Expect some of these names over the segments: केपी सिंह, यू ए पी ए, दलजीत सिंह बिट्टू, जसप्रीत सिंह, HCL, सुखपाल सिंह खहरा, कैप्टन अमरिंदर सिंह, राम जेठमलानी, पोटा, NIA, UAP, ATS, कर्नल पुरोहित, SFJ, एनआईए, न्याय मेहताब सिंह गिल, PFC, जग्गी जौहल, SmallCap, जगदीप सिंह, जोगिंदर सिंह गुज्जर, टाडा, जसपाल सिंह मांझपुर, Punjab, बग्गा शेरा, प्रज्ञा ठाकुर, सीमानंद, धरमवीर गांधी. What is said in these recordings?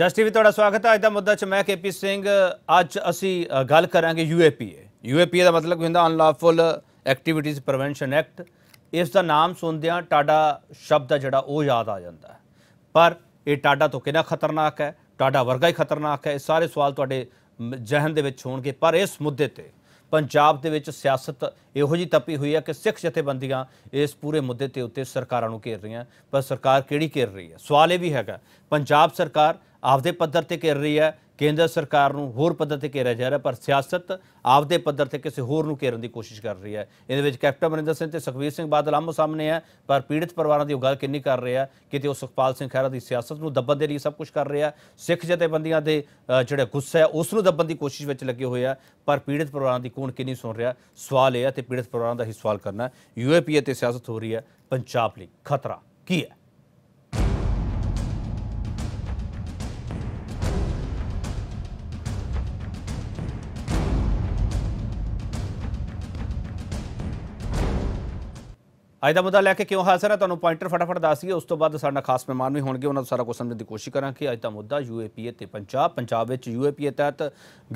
जस टीवी तुहाडा स्वागत है। अज का मुद्दा च मैं केपी सिंह। अज असी गल करांगे यू ए पी ए का मतलब हुंदा अनलॉफुल एक्टिविटीज़ प्रवेंशन एक्ट। इस दा नाम सुनदियां टाडा शब्द जिहड़ा वो याद आ जाता है, पर ये टाडा तो कितना खतरनाक है, टाडा वर्गा ही खतरनाक है। सारे सवाल तुहाडे जहन दे विच होणगे। पर इस मुद्दे ते पंजाब दे विच सियासत इहो जी तपी हुई है कि सिख जथेबंदियां इस पूरे मुद्दे के उत्ते सरकारां नूं घेर रही हैं। पर सरकार किहड़ी घेर रही है? सवाल ये भी हैगा, पंजाब सरकार आपदे पद्धर ते घेर रही है, केंद्र सरकार नूं होर पद्धर ते घेरिया जा रहा है, पर सियासत आपदे पद्धर ते किसी होर नूं घेरन दी कोशिश कर रही है। इहदे विच कैप्टन अमरिंदर सिंह ते सुखबीर सिंह बादल आमो सामने है, पर पीड़ित परिवारां दी गल किन्नी कर रहे हैं। किते वो सुखपाल सिंह खहरा दी सियासत नूं दबण दे लई सब कुछ कर रहे हैं, सिख जथेबंदियां दे जिहड़ा गुस्सा है उस नूं दबण दी कोशिश विच लगे होए आ, पर पीड़ित परिवारां दी कौण किन्नी सुन रहा? सवाल यह है ते पीड़ित परिवारां दा ही सवाल करना। यू ए पी ए ते सियासत हो रही है, पंजाब लई खतरा की है? अज का मुद्दा लैके क्यों हाजिर है, तुहानूं पॉइंटर फटाफट दस्सीए। उस तो बाद साडा खास मेहमान भी होणगे, उन्हां नूं सारा कुछ समझण की कोशिश करांगे। अज का मुद्दा यू ए पी ए ते पंजाब विच यू ए पी ए तहत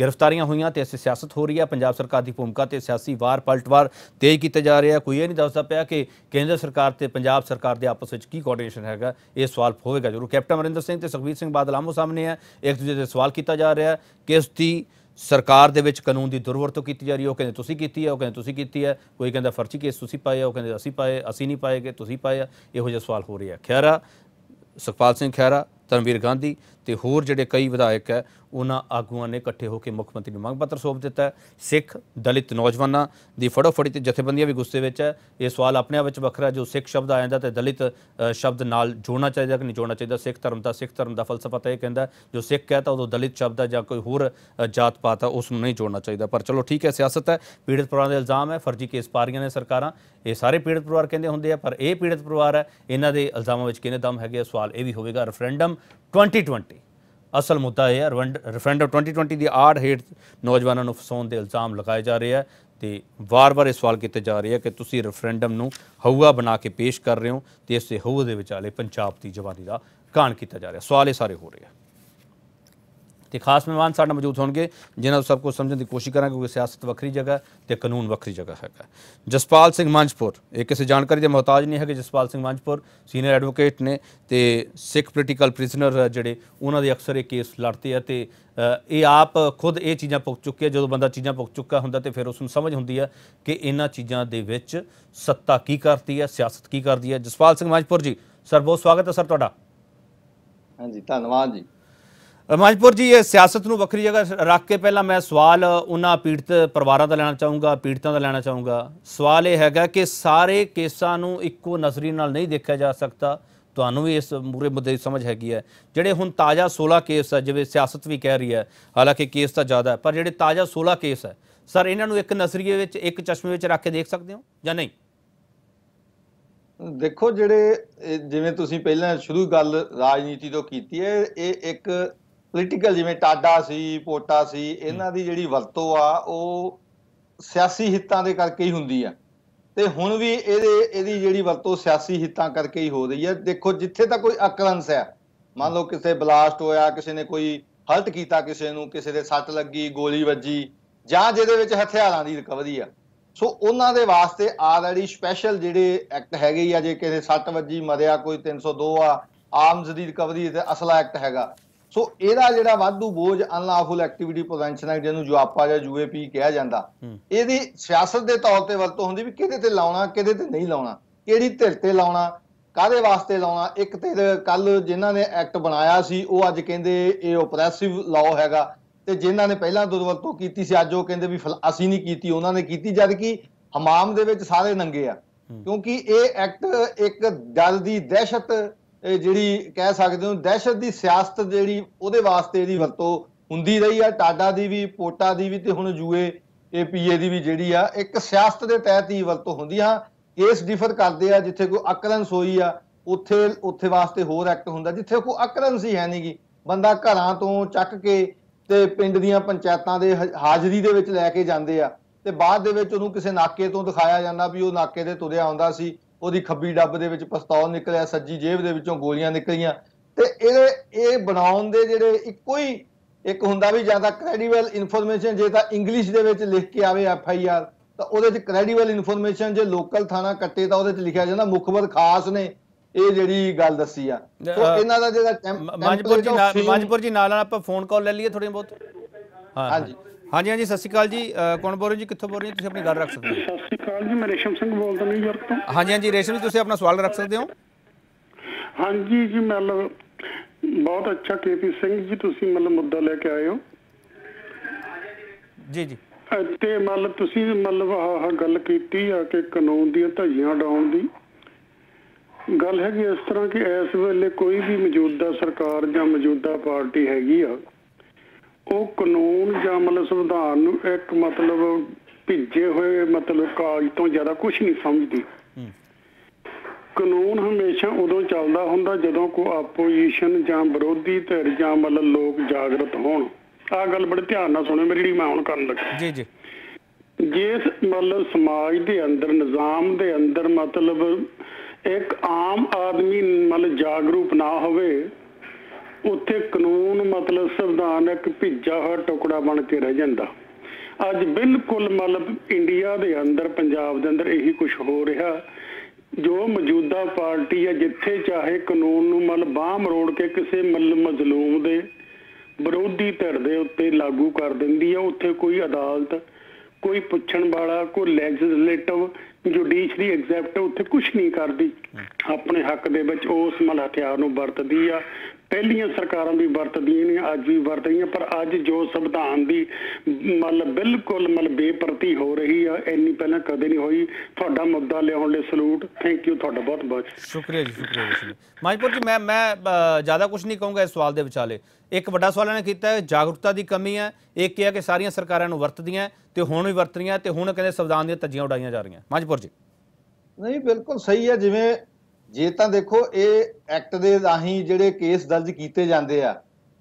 गिरफ्तारियां होईयां ते ऐसी सियासत हो रही है। पंजाब सरकार की भूमिका ते सियासी वार पलटवार तेज किया जा रहा है। कोई ये नहीं दसदा पिया कि केंद्र सरकार ते पंजाब सरकार दे आपस विच की कोआर्डीनेशन हैगा। ये सवाल होवेगा जरूर। कैप्टन अमरिंदर सिंह ते सुखबीर सिंह बादल आमो सामने है, एक दूजे से सवाल किया जा रहा है कि इसकी सरकार दे विच कानून की दुरवरतों की जा रही है। वो कहते तुसी कीती है, वो कहते तुसी कीती है, कोई कहता फर्जी केस तुसी पाए, वो कहते असी पाए, असी नहीं पाए, कि तुसी पाए। इहो जिहा सवाल हो रहा है। खैरा सुखपाल सिंह खैरा, धरमवीर गांधी ते होर जिहड़े कई विधायक है, उन्हां आगूआं ने इकट्ठे होकर मुख्यमंत्री नूं मंग पत्र सौंप दिता है। सिख दलित नौजवानों की फड़ोफड़ी ते जथेबंदियां भी गुस्से में है। ये सवाल अपने आप वखरा, जो सिख शब्द आ जाता तो दलित शब्द नाल जोड़ना चाहिए कि नहीं जोड़ना चाहिए। सिख धर्म का फलसफा तो यह कहता जो सिख है तो उदों दलित शब्द है, जो कोई होर जात पात है उसनूं नहीं जोड़ना चाहिए। पर चलो ठीक है, सियासत है, पीड़ित परिवार का इल्ज़ाम है, फर्जी केस पा रही ने सरकारां। ये सारे पीड़ित परिवार कहते होंगे है, पर यह पीड़ित परिवार है, इन्हों के इल्ज़ामों में किन्ने दम है? सवाल यह भी होगा। रेफरेंडम 2020 असल मुद्दा यह है। रेफरेंडम 2020 की आड़ हेठ नौजवानों को फसाने के इल्ज़ाम लगाए जा रहे हैं। तो वार बार सवाल किए जा रहे हैं कि तुसी रेफरेंडम नूं हवा बना के पेश कर रहे हो, तो इस हवा के विचाले पंजाब की जवानी का कांड किया जा रहा है। सवाल ये सारे हो रहे हैं। तो खास मेहमान साडे मौजूद होंगे, जिन्होंने सब कुछ समझने की कोशिश करांगे, क्योंकि सियासत वक्री जगह तो कानून वक्री जगह है। जसपाल सिंह मांझपुर ये किसी जानकारी के मोहताज नहीं है कि जसपाल सिंह मांझपुर सीनियर एडवोकेट ने, तो सिख पोलिटिकल प्रिजनर जोड़े उन्होंने अक्सर ये केस लड़ते हैं। तो ये आप खुद ये चीज़ा भुगत चुकी है। जो बंदा चीज़ा भुगत चुका होंगे तो फिर उसमें समझ होंगी है कि इन्होंने चीज़ों के सत्ता की करती है, सियासत की करती है। जसपाल सिंह मांझपुर जी सर, बहुत स्वागत है सर तुहाडा। हाँ जी, धन्यवाद जी। मांझपुर जी, ये सियासत नूं वक्री जगह रख के पहला मैं सवाल उन्हां पीड़ित परिवारां दा लेना चाहूँगा, पीड़ितां दा लेना चाहूँगा। सवाल यह है कि सारे केसां नूं इक्को नज़री नाल नहीं देखा जा सकता। तुहानूं भी इस पूरे मुद्दे की समझ हैगी है। जिहड़े हुण ताज़ा 16 केस है, जिवें सियासत भी कह रही है, हालांकि केस तो ज़्यादा है, पर जिहड़े ताज़ा 16 केस है सर, इन्हां नूं इक नज़रिए विच इक चश्मे विच रख के देख सकदे हो जां नहीं? देखो, जिहड़े जिवें तुसीं पहिलां शुरू गल राजनीति तो कीती है, ये एक पोलिटिकल जिवें टाडा सी, पोटा सी, इन्हां दी जिहड़ी वरतों आ वो सियासी हितां दे करके ही हुंदी आ। ते हुण भी इहदी जिहड़ी वरतों सियासी हितां करके ही हो रही है। देखो, जिथे तक कोई अकरंस है, मान लो किसी ब्लास्ट होया, किसी ने कोई हल्ट कीता, किसी नूं किसी दे सट लगी, गोली वजी, जां जिहदे विच हथियारां दी रिकवरी आ, सो उन्हां दे वास्ते आलरेडी स्पैशल जिहड़े एक्ट हैगे आ। जे किसी सट वजी मरिया कोई 302 आ, आर्म्स दी रिकवरी ते असला एक्ट हैगा। सो ਇਹਦਾ ਜਿਹੜਾ ਵਾਧੂ ਬੋਝ ਅਨਲਾਫੁਲ ਐਕਟੀਵਿਟੀ ਪ੍ਰਵੈਂਸ਼ਨ ਐਕਟ, ਜਿਹਨੂੰ ਜੁਆਪਾ ਜਾਂ ਯੂਏਪੀ ਕਿਹਾ ਜਾਂਦਾ, ਇਹਦੀ ਸਿਆਸਤ ਦੇ ਤੌਰ ਤੇ ਵਰਤੋਂ ਹੁੰਦੀ ਵੀ ਕਿਹਦੇ ਤੇ ਲਾਉਣਾ, ਕਿਹਦੇ ਤੇ ਨਹੀਂ ਲਾਉਣਾ, ਕਿਹੜੀ ਧਿਰ ਤੇ ਲਾਉਣਾ, ਕਾਹਦੇ ਵਾਸਤੇ ਲਾਉਣਾ। ਇੱਕ ਧਿਰ ਕੱਲ ਜਿਨ੍ਹਾਂ ਨੇ ਐਕਟ ਬਣਾਇਆ ਸੀ ਉਹ ਅੱਜ ਕਹਿੰਦੇ ਇਹ ਓਪਰੈਸਿਵ ਲਾਅ ਹੈਗਾ, ਤੇ ਜਿਨ੍ਹਾਂ ਨੇ ਪਹਿਲਾਂ ਦੁਰਵਰਤੋਂ ਕੀਤੀ ਸੀ ਅੱਜ ਉਹ ਕਹਿੰਦੇ ਵੀ ਅਸੀਂ ਨਹੀਂ ਕੀਤੀ, ਉਹਨਾਂ ਨੇ ਕੀਤੀ, ਜਦ ਕਿ ਹਮਾਮ ਦੇ ਵਿੱਚ ਸਾਰੇ ਨੰਗੇ ਆ। ਕਿਉਂਕਿ ਇਹ ਐਕਟ ਇੱਕ ਦਲ ਦੀ ਦਹਿਸ਼ਤ ਜਿਹੜੀ ਕਹਿ ਸਕਦੇ ਹੋ, ਦਹਿਸ਼ਤ ਦੀ ਸਿਆਸਤ ਜਿਹੜੀ ਉਹਦੇ ਵਾਸਤੇ ਇਹਦੀ ਵਰਤੋਂ ਹੁੰਦੀ ਰਹੀ ਆ, ਟਾਡਾ ਦੀ ਵੀ, ਪੋਟਾ ਦੀ ਵੀ, ਤੇ ਹੁਣ ਯੂ ਏ ਪੀ ਏ ਦੀ ਵੀ ਜਿਹੜੀ ਆ ਇੱਕ ਸਿਆਸਤ ਦੇ ਤਹਿਤ ਹੀ ਵਰਤੋਂ ਹੁੰਦੀ ਆ। ਕੇਸ ਡਿਫਰ ਕਰਦੇ ਆ, ਜਿੱਥੇ ਕੋਈ ਅਕਰੰਸ ਹੋਈ ਆ ਉੱਥੇ ਵਾਸਤੇ ਹੋਰ ਐਕਟ ਹੁੰਦਾ, ਜਿੱਥੇ ਕੋਈ ਅਕਰੰਸ ਹੀ ਹੈ ਨਹੀਂਗੀ, ਬੰਦਾ ਘਰਾਂ ਤੋਂ ਚੱਕ ਕੇ ਤੇ ਪਿੰਡ ਦੀਆਂ ਪੰਚਾਇਤਾਂ ਦੇ ਹਾਜ਼ਰੀ ਦੇ ਵਿੱਚ ਲੈ ਕੇ ਜਾਂਦੇ ਆ, ਤੇ ਬਾਅਦ ਦੇ ਵਿੱਚ ਉਹਨੂੰ ਕਿਸੇ ਨਾਕੇ ਤੋਂ ਦਿਖਾਇਆ ਜਾਂਦਾ ਵੀ ਉਹ ਨਾਕੇ ਤੇ ਤੁਰਿਆ ਆਉਂਦਾ ਸੀ, ਉਹਦੀ ਖੱਬੀ ਡੱਬ ਦੇ ਵਿੱਚ ਪਿਸਤੌਲ ਨਿਕਲਿਆ, ਸੱਜੀ ਜੇਬ ਦੇ ਵਿੱਚੋਂ ਗੋਲੀਆਂ ਨਿਕਲੀਆਂ। ਤੇ ਇਹ ਬਣਾਉਣ ਦੇ ਜਿਹੜੇ ਇੱਕੋ ਹੀ ਇੱਕ ਹੁੰਦਾ ਵੀ ਜਾਂ ਤਾਂ ਕ੍ਰੈਡੀਬਲ ਇਨਫੋਰਮੇਸ਼ਨ, ਜੇ ਤਾਂ ਇੰਗਲਿਸ਼ ਦੇ ਵਿੱਚ ਲਿਖ ਕੇ ਆਵੇ FIR ਤਾਂ ਉਹਦੇ ਚ ਕ੍ਰੈਡੀਬਲ ਇਨਫੋਰਮੇਸ਼ਨ, ਜੇ ਲੋਕਲ ਥਾਣਾ ਕੱਟੇ ਤਾਂ ਉਹਦੇ ਚ ਲਿਖਿਆ ਜਾਂਦਾ ਮੁਖਬਰ ਖਾਸ ਨੇ ਇਹ ਜਿਹੜੀ ਗੱਲ ਦੱਸੀ ਆ। ਸੋ ਇਹਨਾਂ ਦਾ ਜਿਹੜਾ ਮਾਂਝਪੁਰ ਜੀ ਨਾਲ ਆਪਾਂ ਫੋਨ ਕਾਲ ਲੈ ਲਈਏ ਥੋੜੀ ਬਹੁਤ। ਹਾਂਜੀ ਹਾਂਜੀ ਹਾਂਜੀ ਸਤਿ ਸ਼੍ਰੀ ਅਕਾਲ ਜੀ, ਕੌਣ ਬੋਲ ਰਹੇ ਜੀ, ਕਿੱਥੋਂ ਬੋਲ ਰਹੇ ਤੁਸੀਂ, ਆਪਣੀ ਗੱਲ ਰੱਖ ਸਕਦੇ ਹੋ। ਸਤਿ ਸ਼੍ਰੀ ਅਕਾਲ ਜੀ, ਮੈਂ ਰੇਸ਼ਮ ਸਿੰਘ ਬੋਲਦਾ ਨਿਊਯਾਰਕ ਤੋਂ। ਹਾਂਜੀ ਹਾਂਜੀ ਰੇਸ਼ਮ ਜੀ, ਤੁਸੀਂ ਆਪਣਾ ਸਵਾਲ ਰੱਖ ਸਕਦੇ ਹੋ। ਹਾਂਜੀ ਜੀ, ਮਤਲਬ बहुत अच्छा केपी सिंह जी तुसी मतलब मुद्दा लेके आए हो जी जी ते मतलब तुसी मतलब गल कीती आ कि कानून दी धारियां डाउन दी गल है कि इस तरह कि इस वेले कोई भी मौजूदा सरकार या मौजूदा पार्टी हैगी आ वो कानून या मतलब संविधान नूं एक मतलब भिजे हुए मतलब कागज तो ज़्यादा कुछ नहीं समझदी। कानून हमेशा उदों चलदा हुंदा जदों को आपोजिशन जां विरोधी धड़े जां मतलब लोग जागृत होण। आ गल बड़े ध्यान नाल सुणो मेरी, मैं हुण करन लगा जी जी। जिस मतलब समाज दे अंदर निजाम दे अंदर मतलब एक आम आदमी मतलब जागरूक ना होवे उत्थे कानून मतलब संविधान एक भिज्जा होया टुकड़ा बन के रह जांदा। अज बिल्कुल मतलब इंडिया दे अंदर पंजाब दे अंदर यही कुछ हो रहा। जो मौजूदा पार्टी है जिथे चाहे कानून मतलब बांह मरोड़ के किसी मजलूम दे विरोधी धड़ दे उत्ते लागू कर दिंदी है, उत्थे कोई अदालत कोई पुछण वाला कोई लैजिस्लेटिव जुडिशरी एग्जैक्टिव उत्थे कुछ नहीं करती, अपने हक दे विच उस मल हथियार नूं वरतदी आ। पहलियां सरकारां भी वरतदियां ने, अज भी वरत रही, पर अज जो संविधान की मतलब बिल्कुल मतलब बेपरती हो रही है इन्नी पहले कदे नहीं हुई। तुहाडा मुद्दा लियाउण लई सलूट, थैंक यू, तुहाडा बहुत बहुत शुक्रिया जी। शुक्रिया मांझपुर जी, मैं ज़्यादा कुछ नहीं कहूँगा इस सवाल के विचाले। एक वड्डा सवाल इन्हें कीता है जागरूकता की कमी है, एक है कि सारियां सरकारां नूं वरतदियां ते हुण भी वरत रही हैं ते हुण कहंदे संविधान दीयां धज्जियां उड़ाईयां जा रही हैं। मांझपुर जी नहीं बिल्कुल सही है, जिवें ਜੇ ਤਾਂ देखो ये एक्ट दे राहीं जिहड़े केस दर्ज किए जाते हैं,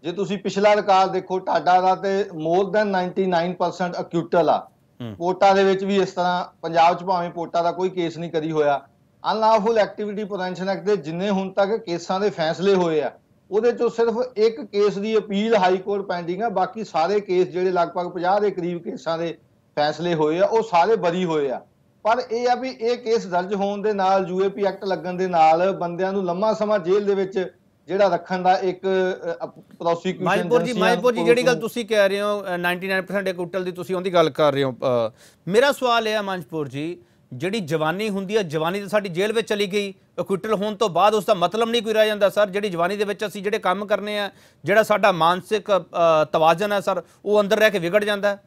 जे तुसीं पिछला रिकॉर्ड देखो टाडा दा ते मोर दैन 99% अक्यूटल आ। पोटा दे विच भी इस तरह पंजाब च भावें पोटा दा कोई केस नहीं करी होया। अनलॉफुल एक्टिविटी प्रिवेंशन एक्ट दे जिन्ने हुण तक केसां दे फैसले होए आ ਉਹਦੇ ਚੋਂ सिर्फ एक केस की अपील हाई कोर्ट पेंडिंग आ, बाकी सारे केस जिहड़े लगभग 50 के करीब केसां दे फैसले होए आ वो सारे बरी होए आ। पर यह आ भी ये केस दर्ज होने दे नाल UAP एक्ट लगन दे नाल बंदियां नूं लंबा समा जेल दे विच जिहड़ा रखण दा एक प्रोसीक्यूशन। मांझपुर जी जिहड़ी गल तुसीं कह रहे हो 99% एक उटल दी तुसीं उहदी गल कर रहे हो। मेरा सवाल है मांझपुर जी, जिहड़ी जवानी हुंदी है जवानी तो साडी जेल विच चली गई, अक्यूटल होने तो बाद उसका मतलब नहीं कोई रह जाता सर। जिहड़ी जवानी दे विच असीं जिहड़े काम करने हैं, जिहड़ा साडा मानसिक तवाजन है सर वो अंदर रह के विगड़ जाता है।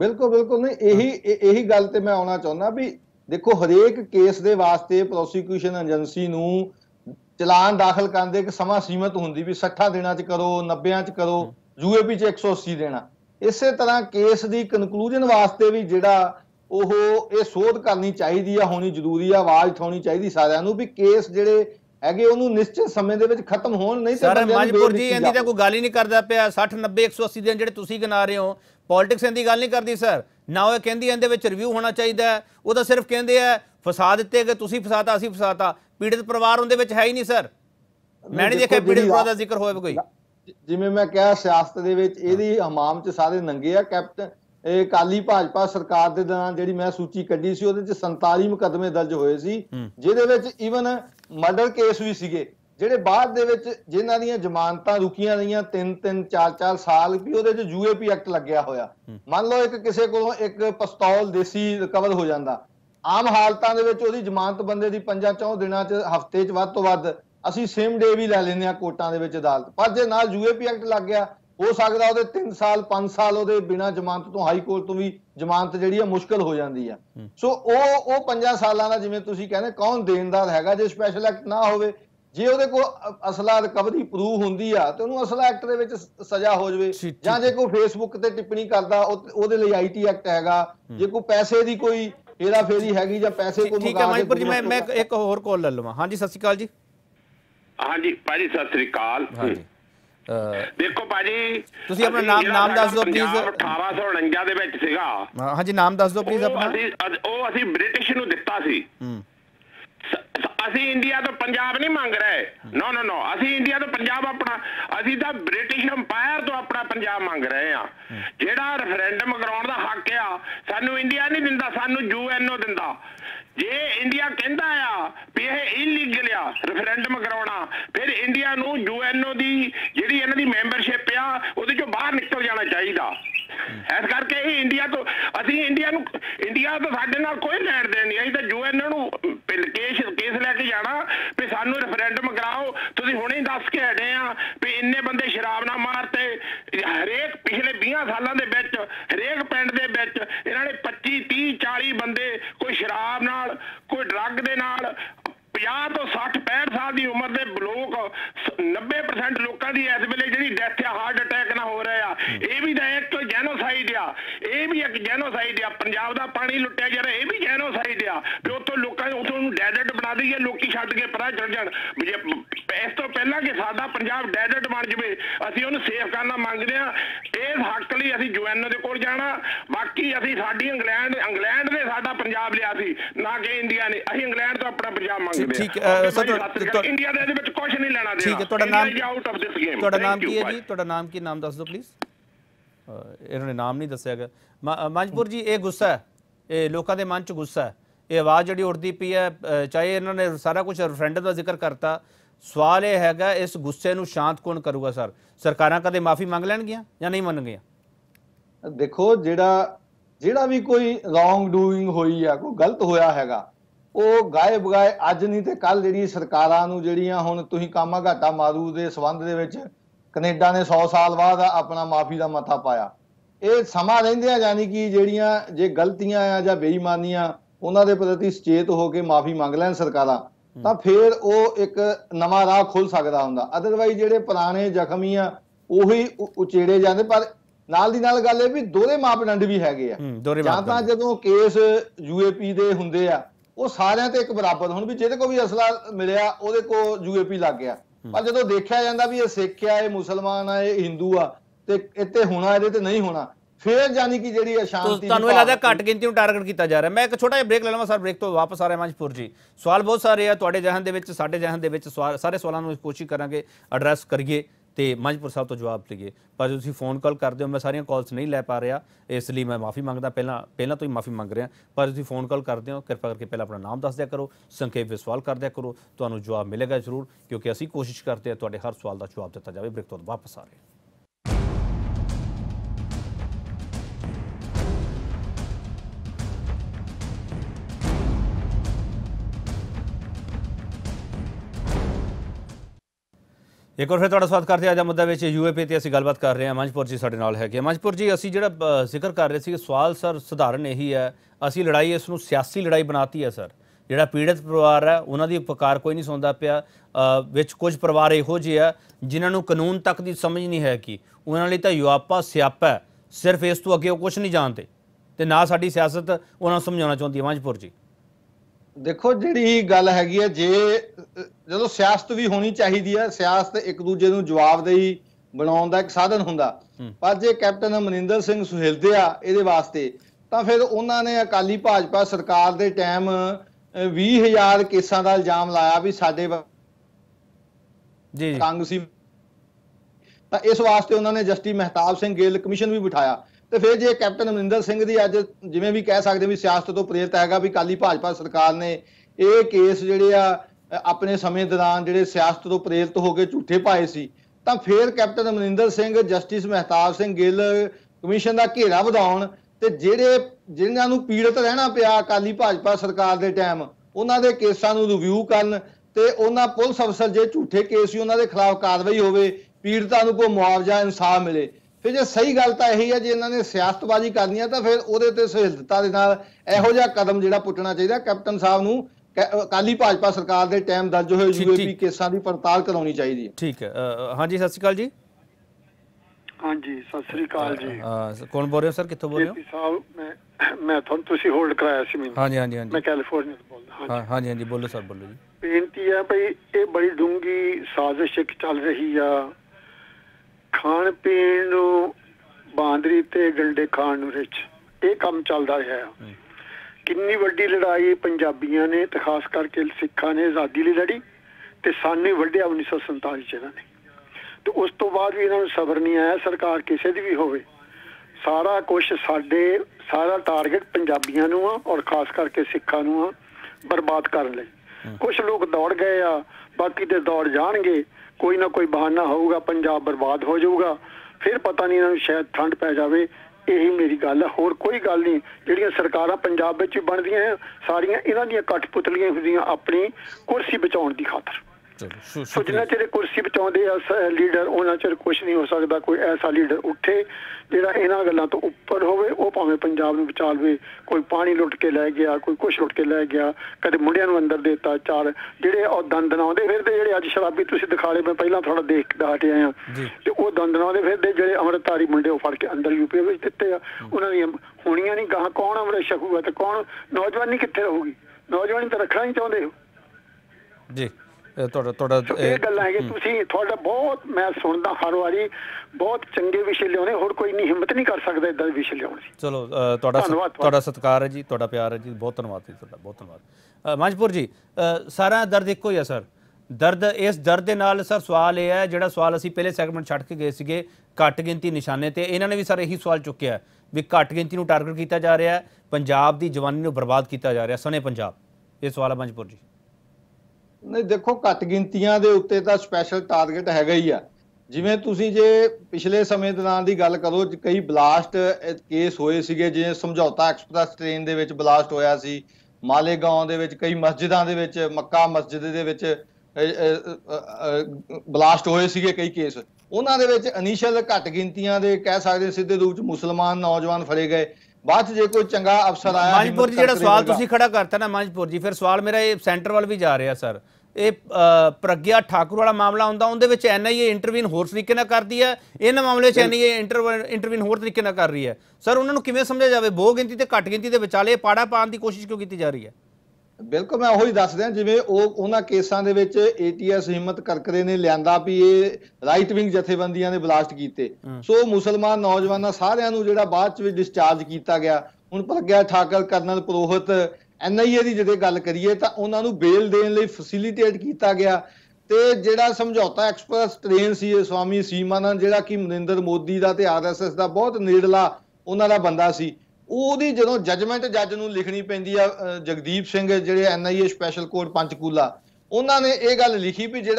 बिल्कुल बिल्कुल नहीं, यही गल ते मैं आना चाहुंदा भी देखो हरेक केस दे वास्ते प्रोसीक्यूशन एजेंसी नूं चलान दाखिल करन दे इक समा सीमित हुंदी भी 60 दिनां च करो 90 च करो, UAP च 180 देना। इसे तरह केस दी कंक्लूजन वास्ते भी जिहड़ा ओह ये शोध करनी चाहिदी आ, होनी जरूरी आ, आवाज़ उठाउणी चाहिदी सारिआं नूं भी केस जिहड़े ਹੈਗੇ ਉਹਨੂੰ ਨਿਸ਼ਚਿਤ ਸਮੇਂ ਦੇ ਵਿੱਚ ਖਤਮ ਹੋਣ। ਨਹੀਂ ਸਰ ਮਾਂਝਪੁਰ ਜੀ ਇਹਦੀ ਤਾਂ ਕੋਈ ਗੱਲ ਹੀ ਨਹੀਂ ਕਰਦਾ ਪਿਆ। 60 90 180 ਦਿਨ ਜਿਹੜੇ ਤੁਸੀਂ ਗਿਣਾ ਰਹੇ ਹੋ ਪੋਲਿਟਿਕਸ ਇਹਦੀ ਗੱਲ ਨਹੀਂ ਕਰਦੀ ਸਰ। ਨਾ ਉਹ ਕਹਿੰਦੀ ਇਹਦੇ ਵਿੱਚ ਰਿਵਿਊ ਹੋਣਾ ਚਾਹੀਦਾ, ਉਹ ਤਾਂ ਸਿਰਫ ਕਹਿੰਦੇ ਆ ਫਸਾ ਦਿੱਤੇ ਕਿ ਤੁਸੀਂ ਫਸਾਤਾ ਅਸੀਂ ਫਸਾਤਾ, ਪੀੜਤ ਪਰਿਵਾਰ ਉਹਦੇ ਵਿੱਚ ਹੈ ਹੀ ਨਹੀਂ ਸਰ। ਮੈਂ ਨਹੀਂ ਦੇਖਿਆ ਪੀੜਤ ਪਰਿਵਾਰ ਦਾ ਜ਼ਿਕਰ ਹੋਇਆ ਕੋਈ। ਜਿਵੇਂ ਮੈਂ ਕਿਹਾ ਸਿਆਸਤ ਦੇ ਵਿੱਚ ਇਹਦੀ ਹਮਾਮ 'ਚ ਸਾਰੇ ਨੰਗੇ ਆ। ਕੈਪਟਨ ਇਹ ਅਕਾਲੀ ਭਾਜਪਾ ਸਰਕਾਰ ਦੇ ਦੌਰਾਨ ਜਿਹੜੀ ਮੈਂ ਸੂਚੀ ਕੱਢੀ ਸੀ ਉਹਦੇ 'ਚ 47 ਮੁਕੱਦਮੇ ਦਰਜ ਹੋਏ ਸੀ, ਜਿਹਦੇ ਵਿੱਚ ਈਵਨ मर्डर केस भी सीगे जिहड़े बाद दे विच जिन्हां दियां जमानतां रुकियां रहियां 3-3 4-4 साल भी उहदे च UAP एक्ट लग्गिया होया। मान लो एक किसे कोलों एक पिस्तौल देसी रिकवर हो जांदा, आम हालतां दे विच उहदी जमानत बंदे दी 5-4 दिनां च हफ्ते च वध तो वध असीं सेम डे भी लै लैंदे आं कोर्टां दे विच अदालत। पर जे नाल UAP एक्ट लग गया हो सकदा उहदे 3 साल 5 साल उहदे बिना जमानत तो हाई कोर्ट तो भी जमानत जिहड़ी है मुश्किल हो जाती है। सो वो 5 सालां दा जिवें तुसीं कहंदे कौन देनदार हैगा जे स्पैशल एक्ट ना होवे, जे ਉਹਦੇ ਕੋਲ ਅਸਲਾ ਰਿਕਵਰੀ ਪ੍ਰੂਫ ਹੁੰਦੀ ਆ ਤੇ ਉਹਨੂੰ ਅਸਲਾ ਐਕਟ ਦੇ ਵਿੱਚ ਸਜ਼ਾ ਹੋ ਜਾਵੇ, ਜਾਂ ਜੇ ਕੋਈ ਫੇਸਬੁੱਕ ਤੇ ਟਿੱਪਣੀ ਕਰਦਾ ਉਹਦੇ ਲਈ IT ਐਕਟ ਹੈਗਾ, ਜੇ ਕੋਈ ਪੈਸੇ ਦੀ ਕੋਈ ਹੇਰਾ ਫੇਰੀ ਹੈਗੀ ਜਾਂ ਪੈਸੇ ਕੋਈ ਠੀਕ ਹੈ। ਮਾਈਪੁਰ ਜੀ ਮੈਂ ਇੱਕ ਹੋਰ ਕਾਲ ਲੈ ਲਵਾਂ। ਹਾਂਜੀ ਸਤਿ ਸ਼੍ਰੀ ਅਕਾਲ ਜੀ। ਹਾਂਜੀ ਭਾਜੀ ਸਤਿ ਸ਼੍ਰੀ ਅਕਾਲ। ਹਾਂਜੀ ਦੇਖੋ ਭਾਜੀ ਤੁਸੀਂ ਆਪਣਾ ਨਾਮ ਦੱਸ ਦਿਓ ਪਲੀਜ਼। 1849 ਦੇ ਵਿੱਚ ਸੀਗਾ। ਹਾਂਜੀ ਨਾਮ ਦੱਸ ਦਿਓ ਪਲੀਜ਼ ਆਪਣਾ। ਉਹ ਅਸੀਂ ਬ੍ਰਿਟਿਸ਼ ਨੂੰ ਦਿੱਤਾ ਸੀ असी इंडिया तो पंजाब नहीं मांग रहे, नो नो नो, असी इंडिया तो पंजाब अपना, असी तो ब्रिटिश अंपायर तो अपना पंजाब मांग रहे हैं। जेड़ा रेफरेंडम कराउण दा हक आ सानू इंडिया नहीं दिंदा, सानू यूएनओ दिंदा। जे इंडिया कहता आ भी यह इलीगल आ रेफरेंडम कराउणा, फिर इंडिया नू यूएनओ दी जिहड़ी इन्हां दी मैंबरशिप आ उहदे चों बाहर निकल जाना चाहिदा। इस करके इंडिया तो असीं इंडिया तो साडे नाल कोई लैण देण नहीं, असीं तां यूएनओ नू केस लैके जाना भी सानू रेफरेंडम कराओ। तुसीं हुणे दस के हटे आ भी इन्ने बंदे शराब ना मारते, हरेक पिछले 20 सालों के विच हरेक पिंड दे विच इन्हां ने 25, 30, 40 बंदे कोई शराब नाल, कोई ड्रग दे नाल, 50 तो 60, 65 साल की उम्र के लोग 90% लोगों की इस वे जी डेथ आ हार्ट अटैक ना हो रहा है। यह भी एक जैनोसाइड आ, यह भी एक जैनोसाइड आ। पंजाब का पानी लुटिया जा रहा, यह भी जैनोसाइड आ। उतों डेजर्ट बना दी है, लोग छड़ के परा चल जाए। इस तो पहला कि साडा पंजाब डेजर्ट बन जाए, असीं उहनूं सेफ करना मांगते हैं। इस हक लई असीं यूएनओ दे कोल जाना। बाकी असीं साडी इंग्लैंड ने साडा पंजाब लिया सी, ना कि इंडिया ने। असीं इंग्लैंड तो अपना पंजाब मांगते हैं। ठीक है, इंडिया दे विच कुछ नहीं लेना देना। ठीक है, तुहाडा नाम आउट ऑफ दिस गेम। तुहाडा नाम की है जी? तुहाडा नाम की, नाम दस दो प्लीज। इन्होंने नाम नहीं दस्सिया गया। मांझपुर जी, ये गुस्सा है, ये लोगों के मन च गुस्सा है, ये आवाज़ जी उठती पी है। चाहे इन्होंने सारा कुछ रेफरेंडम का जिक्र करता, सवाल यह हैगा इस गुस्से को शांत कौन करूगा? सर सरकारां कदे माफ़ी मंग लैणगियां या नहीं मंगणगियां? देखो, जिहड़ा भी कोई रॉन्ग डूइंग होई है, कोई गलत होया हैगा, ਉਹ ਗਾਏ ਬਗਾਏ ਅੱਜ ਨਹੀਂ ਤੇ ਕੱਲ ਜਿਹੜੀ ਸਰਕਾਰਾਂ ਨੂੰ ਜਿਹੜੀਆਂ ਹੁਣ ਤੁਸੀਂ ਕਾਮਾ ਘਾਟਾ ਮਾਰੂ ਦੇ ਸੰਬੰਧ ਦੇ ਵਿੱਚ ਕੈਨੇਡਾ ਨੇ 100 ਸਾਲ ਬਾਅਦ ਆਪਣਾ ਮਾਫੀ ਦਾ ਮਤਾ ਪਾਇਆ। ਇਹ ਸਮਾਂ ਰਹਿੰਦਿਆਂ ਯਾਨੀ ਕਿ ਜਿਹੜੀਆਂ ਜੇ ਗਲਤੀਆਂ ਆ ਜਾਂ ਬੇਈਮਾਨੀਆਂ ਉਹਨਾਂ ਦੇ ਪ੍ਰਤੀ ਸੁਚੇਤ ਹੋ ਕੇ ਮਾਫੀ ਮੰਗ ਲੈਣ ਸਰਕਾਰਾਂ, ਤਾਂ ਫਿਰ ਉਹ ਇੱਕ ਨਵਾਂ ਰਾਹ ਖੁੱਲ ਸਕਦਾ ਹੁੰਦਾ। ਅਦਰਵਾਈਜ਼ ਜਿਹੜੇ ਪੁਰਾਣੇ ਜ਼ਖਮੀ ਆ ਉਹੀ ਉਚੇੜੇ ਜਾਂਦੇ। ਪਰ ਨਾਲ ਦੀ ਨਾਲ ਗੱਲ ਇਹ ਵੀ ਦੋਹਰੇ ਮਾਪਦੰਡ ਵੀ ਹੈਗੇ ਆ। ਜਾਂ ਤਾਂ ਜਦੋਂ ਕੇਸ UAP ਦੇ ਹੁੰਦੇ ਆ ਉਹ ਸਾਰਿਆਂ ਤੇ ਇੱਕ ਬਰਾਬਰ ਹੁਣ ਵੀ ਜਿਹਦੇ ਕੋਲ ਵੀ ਅਸਲਾ ਮਿਲਿਆ ਉਹਦੇ ਕੋਲ UAP ਲੱਗ ਗਿਆ। ਪਰ ਜਦੋਂ ਦੇਖਿਆ ਜਾਂਦਾ ਵੀ ਇਹ ਸਿੱਖ ਆ, ਇਹ ਮੁਸਲਮਾਨ ਆ, ਇਹ ਹਿੰਦੂ ਆ, ਤੇ ਇੱਥੇ ਹੋਣਾ ਇਹਦੇ ਤੇ ਨਹੀਂ ਹੋਣਾ, ਫਿਰ ਯਾਨੀ ਕਿ ਜਿਹੜੀ ਅਸ਼ਾਂਤੀ। ਤੁਹਾਨੂੰ ਇਹ ਲੱਗਦਾ ਘੱਟ ਗਿਣਤੀ ਨੂੰ ਟਾਰਗੇਟ ਕੀਤਾ ਜਾ ਰਿਹਾ? ਮੈਂ ਇੱਕ ਛੋਟਾ ਜਿਹਾ ਬ੍ਰੇਕ ਲੈ ਲਵਾਂ ਸਰ, ਬ੍ਰੇਕ ਤੋਂ ਵਾਪਸ ਆ ਰਹੇ ਮਾਂਝਪੁਰ ਜੀ। ਸਵਾਲ ਬਹੁਤ ਸਾਰੇ ਆ ਤੁਹਾਡੇ ਜਹਨ ਦੇ ਵਿੱਚ, ਸਾਡੇ ਜਹਨ ਦੇ ਵਿੱਚ, ਸਾਰੇ ਸਵਾਲਾਂ ਨੂੰ ਪੁੱਛੀ ਕਰਾਂਗੇ, ਐਡਰੈਸ ਕਰੀਏ तो मांझपुर साहब तो जवाब लीए। पर तुम फोन कॉल करते हो, मैं सारिया कॉल्स नहीं लै पा रहा, इसलिए मैं माफ़ी मंगता, पहला तो ही माफ़ी मंग रहा। पर तुम फोन कॉल करते हो, कृपा करके पहला अपना नाम दस दिया करो, संखेप में सवाल कर दिया करो, तो जवाब मिलेगा जरूर, क्योंकि असी कोशिश करते हैं तो हर सवाल का जवाब दिता जाए। ब्रेक तो वापस आ रहे हैं। एक और फिर थोड़ा स्वागत करते हैं। अज मुद्दा UAP ते असी गलबात कर रहे हैं। मांझपुर जी साढ़े नाल है। मांझपुर जी, असी जिहड़ा जिक्र कर रहे थे, सवाल सर सधारण यही है, असी लड़ाई इस नूं सियासी लड़ाई बनाती है। सर जिहड़ा पीड़ित परिवार है उन्हां दी उपकार कोई नहीं सुनदा पिया। विच कुछ परिवार इहो जिहे आ जिन्हां नूं कानून तक दी समझ नहीं है कि उन्हां लई तां युआपा सियापा है, सिर्फ इस तों अगे कुछ नहीं जानते, ते ना साडी सियासत उन्हां नूं समझाउणा चाहुंदी है। मांझपुर जी देखो, जिहड़ी गल हैगी है, जे जो सियासत भी होनी चाहिए है, सियासत एक दूजे को जवाबदेही बनाने का एक साधन होंदा। पर जे कैप्टन अमरिंदर सिंह सुहेलदे आ इहदे वास्ते, तो फिर उन्होंने अकाली भाजपा सरकार दे टाइम 20,000 केसां दा इल्जाम लाया भी साडे कांग्रेसी, तो इस वास्ते उन्होंने जस्टिस मेहताब सिंह गिल कमीशन भी बिठाया। तो फिर जे कैप्टन अमरिंदर सिंह दी अज जिवें भी कह सकते भी सियासत तो प्रेरित हैगा भी अकाली भाजपा सरकार ने ये केस जिहड़े आ अपने समय दौरान जिहड़े सियासत तो प्रेरित हो के झूठे पाए सी, तो फिर कैप्टन अमरिंदर सिंह justice Mehtab Singh Gill commission का घेरा वधाउण ते जिहड़े जिन्हां नूं पीड़ित रहना पिया अकाली भाजपा सरकार दे टाइम उन्हां दे केसां नूं रिव्यू करन ते उन्हां पुलिस अफसर जे झूठे केस सी उन्हां दे खिलाफ कार्रवाई होवे, पीड़ितां नूं कोई मुआवजा इंसाफ मिले। फिर जो सही गल तो यही है, जो इन्होंने सियासतबाजी करनी है तो फिर वो सहलता के नाल इहो जिहा कदम जो पुटना चाहिए। कैप्टन साहब नूं अकाली भाजपा सरकार के टाइम दर्ज होए UAP केसां दी पड़ताल कराउणी चाहिदी है। ठीक है, हाँ जी, सत श्री अकाल जी। हाँ जी, सत श्री अकाल जी। कौन बोल रहे हो सर, कित्थों बोल रहे हो? जी साहब, मैं तुहानूं तुसीं होल्ड कराया सी मैनूं। हाँ जी, हाँ जी, हाँ जी, मैं कैलीफोर्निया से बोलदा। हाँ हाँ जी, हाँ जी, बोलो सर, बोलो जी। बेनती है भाई, ये बड़ी डूंगी साजिश चल रही है, खाण पीण बांदरी ते गंडे खाण रिच, ये काम चलता है। किन्नी वड्डी लड़ाई पंजाबियों ने तो खास करके सिखा ने आजादी लिए लड़ी तो सानू वड्डिया 1947 ने। तो उस तो बाद भी इन्होंने सबर नहीं आया, सरकार किसी की भी हो सारा कुछ साडे सारा टारगेट पंजाबियों नूं और खास करके सिखा नूं बर्बाद करने लई। कुछ लोग दौड़ गए आ, बाकी तो दौड़ जाएंगे, कोई ना कोई बहाना होगा, पंजाब बर्बाद हो जाऊगा, फिर पता नहीं इन्हों शायद ठंड पै जाए। यही मेरी गल है, होर कोई गल नहीं। जिहड़ियां सरकारां पंजाब विच बन दियां सारियां इन्हां दियां कठपुतलियां हुंदियां अपनी कुर्सी बचाउण दी खातर। सो जिन्ना चेर कुर्सी बचाउंदे आ लीडर उन्हां चेर कुछ नहीं हो सकदा। कोई ऐसा लीडर उठे जिहड़ा इन्हां गल्लां तों उपर होवे, ओह भावें पंजाब नूं बचा लवे। कोई पानी लुट के लै गया, कोई कुछ लुट के लै गया, कदे मुंडियां नूं अंदर देता। चार जिहड़े ओह दंदनाउंदे फिरदे जिहड़े अज शराबी तुसीं दिखा लए, मैं पहिलां थोड़ा देखदा हटिया आ ते ओह दंदनाउंदे फिरदे जिहड़े अमृतधारी मुंडे ओह फड़ के अंदर यूपीए विच दित्ते आ। उन्हां दियां होणीआं नहीं गाह, कौन अमृत छकूगा ते कौन नौजवानी कित्थे रहूगी? नौजवानी तां रखणा ही चाहुंदे हो जी। मांझपुर जी सारा दर्द एको ही है सर, दर्द इस दर्द के नाल सर सवाल यह है जिहड़ा सवाल असीं पहले सैगमेंट छड्ड के गए सीगे घट गिनती निशाने ते, इन्हां ने भी सर यही सवाल चुक्या है भी घट गिनती नूं टारगेट कीता जा रहा है, पंजाब दी जवानी नूं बर्बाद कीता जा रहा है, सने पंजाब। ये सवाल है मांझपुर जी। नहीं देखो, घट गिनतियां दे उत्ते तां स्पैशल टारगेट हैगा ही आ। जिवें तुसीं जे पिछले समय दौरान दी गल करो, कई ब्लास्ट केस होए सीगे, जिवें समझौता एक्सप्रेस ट्रेन दे विच ब्लास्ट होया सी, मालेगांव दे विच कई मस्जिदां दे विच, मक्का मस्जिद दे विच ब्लास्ट होए सीगे कई केस। उन्हां दे विच इनिशियल घट गिनतियां दे कह सकदे सिद्धे रूप च मुसलमान नौजवान फड़े गए। बाद जे कोई चंगा अफसर आया। मांझपुर जी जिहड़ा सवाल तुसीं खड़ा करता ना मांझपुर जी, फिर सवाल मेरा ये सेंटर वाल भी जा रहा सर, ये प्रज्ञा ठाकुर वाला मामला आउंदा, उहदे विच एनआईए इंटरवीन होर तरीके नाल करदी है, इन्हां मामले च एनआईए इंटरवीन होर तरीके नाल कर रही है। सर उन्हां नूं किवें समझा जावे, बहु गिणती ते घट गिणती दे विचाले पाड़ा पाउण दी कोशिश क्यों कीती जा रही है? बिल्कुल मैं वही दस दिया, जिवें उन्हां केसां दे विच एटीएस हिम्मत करकरे ने लिआंदा भी ये राइट विंग जथेबंदियां ने ब्लास्ट कीते, सो मुसलमान नौजवानां सारिआं नूं जिहड़ा बाद च डिस्चार्ज कीता गया। हुण प्रज्ञा ठाकुर, कर्नल पुरोहित, एनआईए की जो गल करिए तो उन्होंने बेल देने फैसिलिटेट किया गया। तो जो समझौता एक्सप्रेस ट्रेन सी स्वामी सीमानंद जो कि नरेंद्र मोदी का आर एस एस का बहुत नेड़ला उन्होंने बंदा सी, उसकी जो जजमेंट जज को लिखनी पैंदी है, जगदीप सिंह जो एनआईए स्पैशल कोर्ट पंचकूला, उन्होंने ये गल लिखी भी जो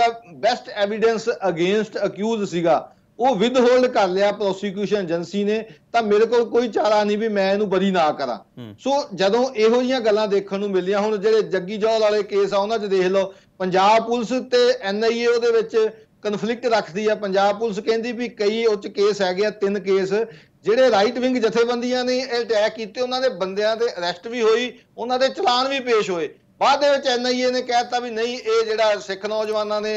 बेस्ट एविडेंस अगेंस्ट अक्यूज सीगा वो विदहोल्ड कर लिया प्रोसीक्यूशन एजेंसी ने, तो मेरे को कोई चारा नहीं भी मैं इनू बरी ना करा। सो जदों इहो जिहियां गल्लां देखण नूं मिलियां, हुण जिहड़े जग्गी जौहल वाले केस आ उन्हां 'च देख लो, पंजाब पुलिस ते एनआईए उहदे विच कन्फ्लिक्ट रखदी आ। पंजाब पुलिस कहंदी भी कई उच केस हैगे, 3 केस जिहड़े राइट विंग जथेबंदियां ने अटैक कीते, उन्हां दे बंदियां दे अरेस्ट भी होई, उन्हां दे चलान भी पेश होए। बाद एनआईए ने कहता भी नहीं ये जिहड़ा सिख नौजवानां ने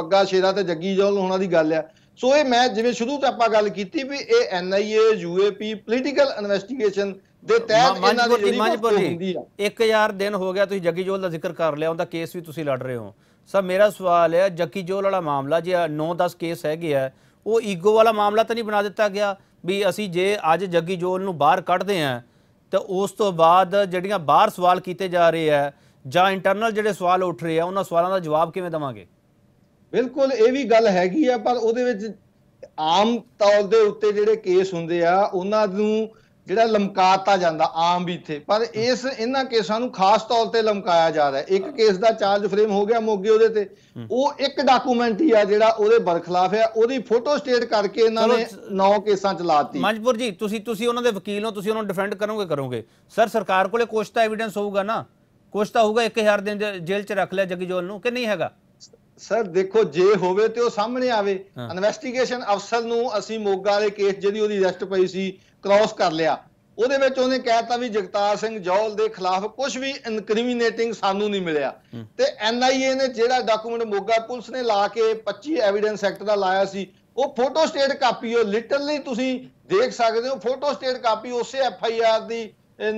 बग्गा शेरा ते जग्गी जौहल उन्हां दी गल आ। सो ये मैं जिवें शुरू तो आपां गल कीती भी ये एनआईए यूएपी पोलिटिकल इन्वेस्टिगेशन दे तहत इन्हां दी जेहड़ी मांझपुर जी 1000 दिन हो गया, तुसीं जग्गी जौहल दा जिक्र कर लिया, उहदा केस भी तुसीं लड़ रहे हो। सर मेरा सवाल है, जग्गी जौहल वाला मामला जे 9-10 केस हैगे आ, वो ईगो वाला मामला तो नहीं बना दिता गया भी असीं जे अज जग्गी जौहल नूं बाहर कढ़दे आ तो उस तो बाद जिहड़ियां बाहर सवाल कीते जा रहे आ जां इंटरनल जिहड़े सवाल उठ रहे आ उन्हां सवालां दा जवाब किवें देवांगे? बिल्कुल ये भी गल हैगी आ, पर उहदे विच आम तौर दे उत्ते जिहड़े केस हुंदे आ उन्हां नूं जिहड़ा लमकाता जांदा आम भी इत्थे, पर इस इन्हां केसां नूं खास तौर ते लमकाया जा रहा है। एक केस दा चार्ज फ्रेम हो गया मोगे, उहदे ते ओह एक डॉक्यूमेंट ही आ जिहड़ा उहदे बरखिलाफ है, उहदी फोटो स्टेट करके इन्हां ने 9 केसां चलाती। मांझपुर जी तुसीं उन्हां दे वकील हो, तुसीं उन्हां नूं डिफेंड करोगे सर, सरकार कोले कुछ तां एविडेंस होऊगा ना, कुछ तां होऊगा। 1000 दिन जेल च रख लिया जग्गी जौहल नूं कि नहीं हैगा? सर देखो जे होवे ते उह सामने आवे, इन्वेस्टिगेशन अफसर नूं असीं मोगा वाले केस जिहदी उहदी अरेस्ट पई सी क्रॉस कर लिया, उहदे विच उहने कहता भी जगतार सिंह जौहल दे खिलाफ कुछ भी इनक्रिमिनेटिंग सानू नहीं मिलिया। ते एनआईए ने जिहड़ा डॉक्यूमेंट मोगा पुलिस ने ला के 25 एविडेंस एक्ट दा लाया सी उह फोटो स्टेट कापी हो, लिटरली तुसीं देख सकदे हो फोटो स्टेट कापी उसे एफआईआर दी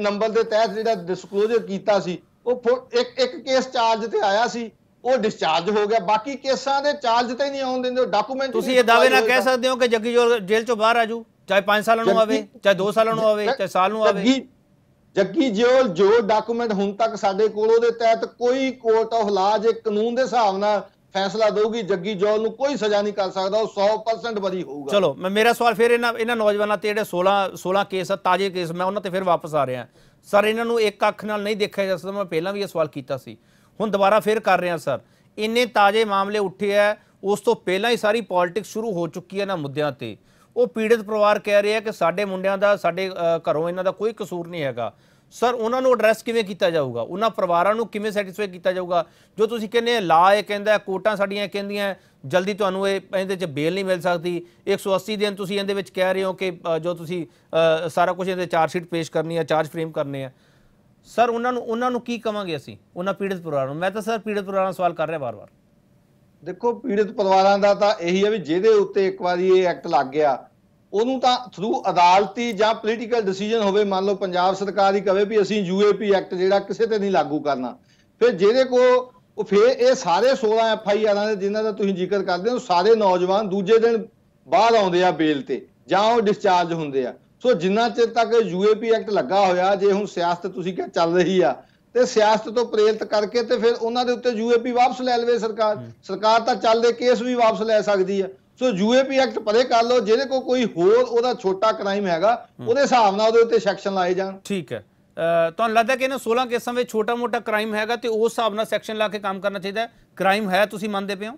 नंबर दे तहत जिहड़ा डिस्क्लोजर कीता सी उह एक केस चार्ज ते आया सी वो डिस्चार्ज हो गया, बाकी केसां दे चार्ज ते नहीं आउण दिंदे डॉक्यूमेंट। तुसीं इह दावे नाल कह सकदे हो कि जग्गी जेल चों बाहर आ जाऊ, चाहे 5 साल नूं आवे, चाहे 2 साल नूं आवे, चाहे साल नूं आवे। जग्गी जौहल जो डॉक्यूमेंट ਹੁਣ तक ਸਾਡੇ ਕੋਲ ਉਹਦੇ तहत कोई कोर्ट ऑफ ला जे कानून के हिसाब ਨਾਲ फैसला देगी जग्गी जौहल कोई सजा नहीं कर सकता, 100% बरी होगा। चलो मैं मेरा सवाल फिर इन्होंने नौजवानों के जो 16 केस ताजे केस मैं उन्होंने फिर वापस आ रहा सर, इन्हों एक अख नाल नहीं देखा जा सकता। मैं पहला भी यह सवाल किया हुण दोबारा फिर कर रहे हैं सर, इन्ने ताजे मामले उठे है उस तो पहला ही सारी पॉलिटिक्स शुरू हो चुकी है। इन्होंने मुद्दों पर वो पीड़ित परिवार कह रहे हैं कि साढ़े मुंडिया का साढ़े घरों इन्हों का कोई कसूर नहीं हैगा सर, उन्होंने एड्रैस किवें कीता जाऊगा, उन्होंने परिवारों को किवें सैटिस्फाई किया जाऊगा? जो तुसीं कहंदे ला ये कहंदा कोर्टां साडियां कहंदियां जल्दी तुहानूं इहदे च बेल नहीं मिल सकती, 180 दिन तुसीं इहदे विच कह रहे हो कि जो तुसीं सारा कुछ इहदे चार्जशीट पेश करनी है, चार्ज फ्रेम करने है सर, उन्होंने की कहांगे असीं उन्होंने पीड़ित परिवारों? मैं तो सर पीड़ित परिवारों सवाल कर रहा बार बार। देखो पीड़ित परिवारों का तो यही है भी जिहदे उत्ते एक वारी ये एक्ट लग गया ਉਹਨੂੰ ਤਾਂ ਥਰੂ ਅਦਾਲਤੀ ਜਾਂ ਪੋਲੀਟੀਕਲ ਡਿਸੀਜਨ ਹੋਵੇ, ਮੰਨ ਲਓ ਪੰਜਾਬ ਸਰਕਾਰ ਹੀ ਕਵੇ ਵੀ ਅਸੀਂ UAP ਐਕਟ ਜਿਹੜਾ ਕਿਸੇ ਤੇ ਨਹੀਂ ਲਾਗੂ ਕਰਨਾ, ਫਿਰ ਜਿਹਦੇ ਕੋ ਉਹ ਫਿਰ ਇਹ ਸਾਰੇ 16 FIRਾਂ ਦੇ ਜਿਨ੍ਹਾਂ ਦਾ ਤੁਸੀਂ ਜ਼ਿਕਰ ਕਰਦੇ ਹੋ ਸਾਰੇ ਨੌਜਵਾਨ ਦੂਜੇ ਦਿਨ ਬਾਹਰ ਆਉਂਦੇ ਆ ਬੇਲ ਤੇ ਜਾਂ ਉਹ ਡਿਸਚਾਰਜ ਹੁੰਦੇ ਆ। ਸੋ ਜਿੰਨਾ ਚਿਰ ਤੱਕ UAP ਐਕਟ ਲੱਗਾ ਹੋਇਆ, ਜੇ ਹੁਣ ਸਿਆਸਤ ਤੁਸੀਂ ਕਿਹਾ ਚੱਲ ਰਹੀ ਆ ਤੇ ਸਿਆਸਤ ਤੋਂ ਪ੍ਰੇਰਿਤ ਕਰਕੇ ਤੇ ਫਿਰ ਉਹਨਾਂ ਦੇ ਉੱਤੇ UAP ਵਾਪਸ ਲੈ ਲਵੇ ਸਰਕਾਰ ਤਾਂ ਚੱਲਦੇ ਕੇਸ ਵੀ ਵਾਪਸ ਲੈ ਸਕਦੀ ਆ। ਸੋ UAP ਐਕਟ ਪਰੇ ਕਰ ਲਓ, ਜਿਹਦੇ ਕੋਈ ਹੋਰ ਉਹਦਾ ਛੋਟਾ ਕ੍ਰਾਈਮ ਹੈਗਾ ਉਹਦੇ ਹਿਸਾਬ ਨਾਲ ਉਹਦੇ ਉੱਤੇ ਸੈਕਸ਼ਨ ਲਾਏ ਜਾਣ। ਠੀਕ ਹੈ, ਤੁਹਾਨੂੰ ਲੱਗਦਾ ਕਿ ਇਹਨਾਂ 16 ਕੇਸਾਂ ਵਿੱਚ ਛੋਟਾ ਮੋਟਾ ਕ੍ਰਾਈਮ ਹੈਗਾ ਤੇ ਉਸ ਹਿਸਾਬ ਨਾਲ ਸੈਕਸ਼ਨ ਲਾ ਕੇ ਕੰਮ ਕਰਨਾ ਚਾਹੀਦਾ? ਕ੍ਰਾਈਮ ਹੈ ਤੁਸੀਂ ਮੰਨਦੇ ਪਏ ਹੋ?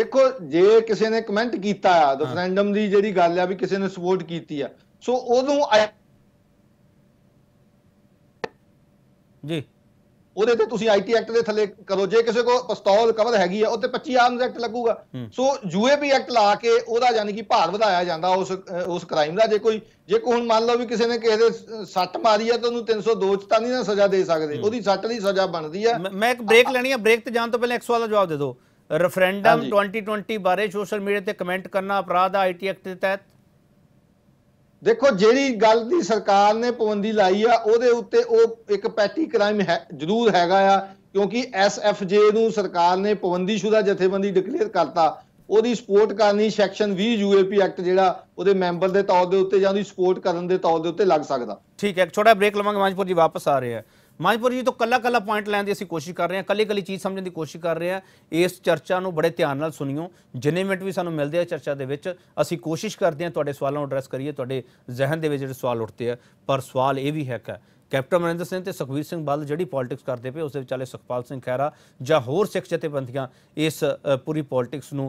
ਦੇਖੋ ਜੇ ਕਿਸੇ ਨੇ ਕਮੈਂਟ ਕੀਤਾ ਆ ਰੈਫਰੈਂਡਮ ਦੀ ਜਿਹੜੀ ਗੱਲ ਆ ਵੀ ਕਿਸੇ ਨੇ ਸਪੋਰਟ ਕੀਤੀ ਆ ਸੋ ਉਹਨੂੰ ਜੀ ਉਹਦੇ ਤੇ ਤੁਸੀਂ ਆਈਟੀ ਐਕਟ ਦੇ ਥੱਲੇ ਕਰੋ, ਜੇ ਕਿਸੇ ਕੋਲ ਪਿਸਤੌਲ ਕਵਰ ਹੈਗੀ ਆ ਉਹ ਤੇ 25 ਆਰਮਸ ਐਕਟ ਲੱਗੂਗਾ। ਸੋ UAP ਐਕਟ ਲਾ ਕੇ ਉਹਦਾ ਯਾਨੀ ਕਿ ਭਾਰ ਵਧਾਇਆ ਜਾਂਦਾ ਉਸ ਕ੍ਰਾਈਮ ਦਾ। ਜੇ ਕੋਈ ਹੁਣ ਮੰਨ ਲਓ ਵੀ ਕਿਸੇ ਨੇ ਕਿਸੇ ਦੇ ਸੱਟ ਮਾਰੀ ਆ ਤਾਂ ਉਹਨੂੰ 302 ਚ ਤਾਂ ਨਹੀਂ ਨਾ ਸਜ਼ਾ ਦੇ ਸਕਦੇ, ਉਹਦੀ ਸੱਟ ਦੀ ਸਜ਼ਾ ਬਣਦੀ ਆ। ਮੈਂ ਇੱਕ ਬ੍ਰੇਕ ਲੈਣੀ ਆ, ਬ੍ਰੇਕ ਤੇ ਜਾਣ ਤੋਂ ਪਹਿਲਾਂ ਇੱਕ ਸਵਾਲ ਦਾ ਜਵਾਬ ਦੇ ਦਿਓ, ਰੈਫਰੈਂਡਮ 2020 ਬਾਰੇ ਸੋਸ਼ਲ ਮੀਡੀਆ ਤੇ ਕਮੈਂਟ ਕਰਨਾ ਅਪਰਾਧ ਆ ਆਈਟੀ ਐਕਟ ਦੇ ਤਹਿਤ? देखो जी गल की सरकार ने पाबंदी लाई आ उहदे उत्ते ओह एक पैटी क्राइम है जरूर हैगा आ, क्योंकि SFJ नूं सरकार ने पाबंदीशुदा जथेबंदी डिकलेयर करता, उहदी सपोर्ट करनी सैक्शन 20 UAP एक्ट जिहड़ा उहदे मैंबर दे तौर दे उत्ते जां उहदी सपोर्ट करन दे तौर दे उत्ते लग सकदा। ठीक है, एक छोटा ब्रेक लवांगे। मांझपुर जी वापस आ रहे हैं, मांझपुर जी तो कला पॉइंट लैन की असं कोशिश कर रहे हैं, कली चीज़ समझने की कोशिश कर रहे हैं। इस चर्चा को बड़े ध्यान से सुनियो, जिन्ने मिनट भी सूँ मिलते हैं चर्चा के असी कोशिश करते हैं तो सवालों एड्रैस करिए, तो जहन के जो सवाल उठते हैं। पर सवाल ये भी है कि कैप्टन अमरिंदर सिंह तो सुखबीर सिंह बादल जी पॉलिटिक्स करते पे उस विचाले सुखपाल सिंह खहरा जां होर सिख जथेबंदियां इस पूरी पॉलिटिक्स नूं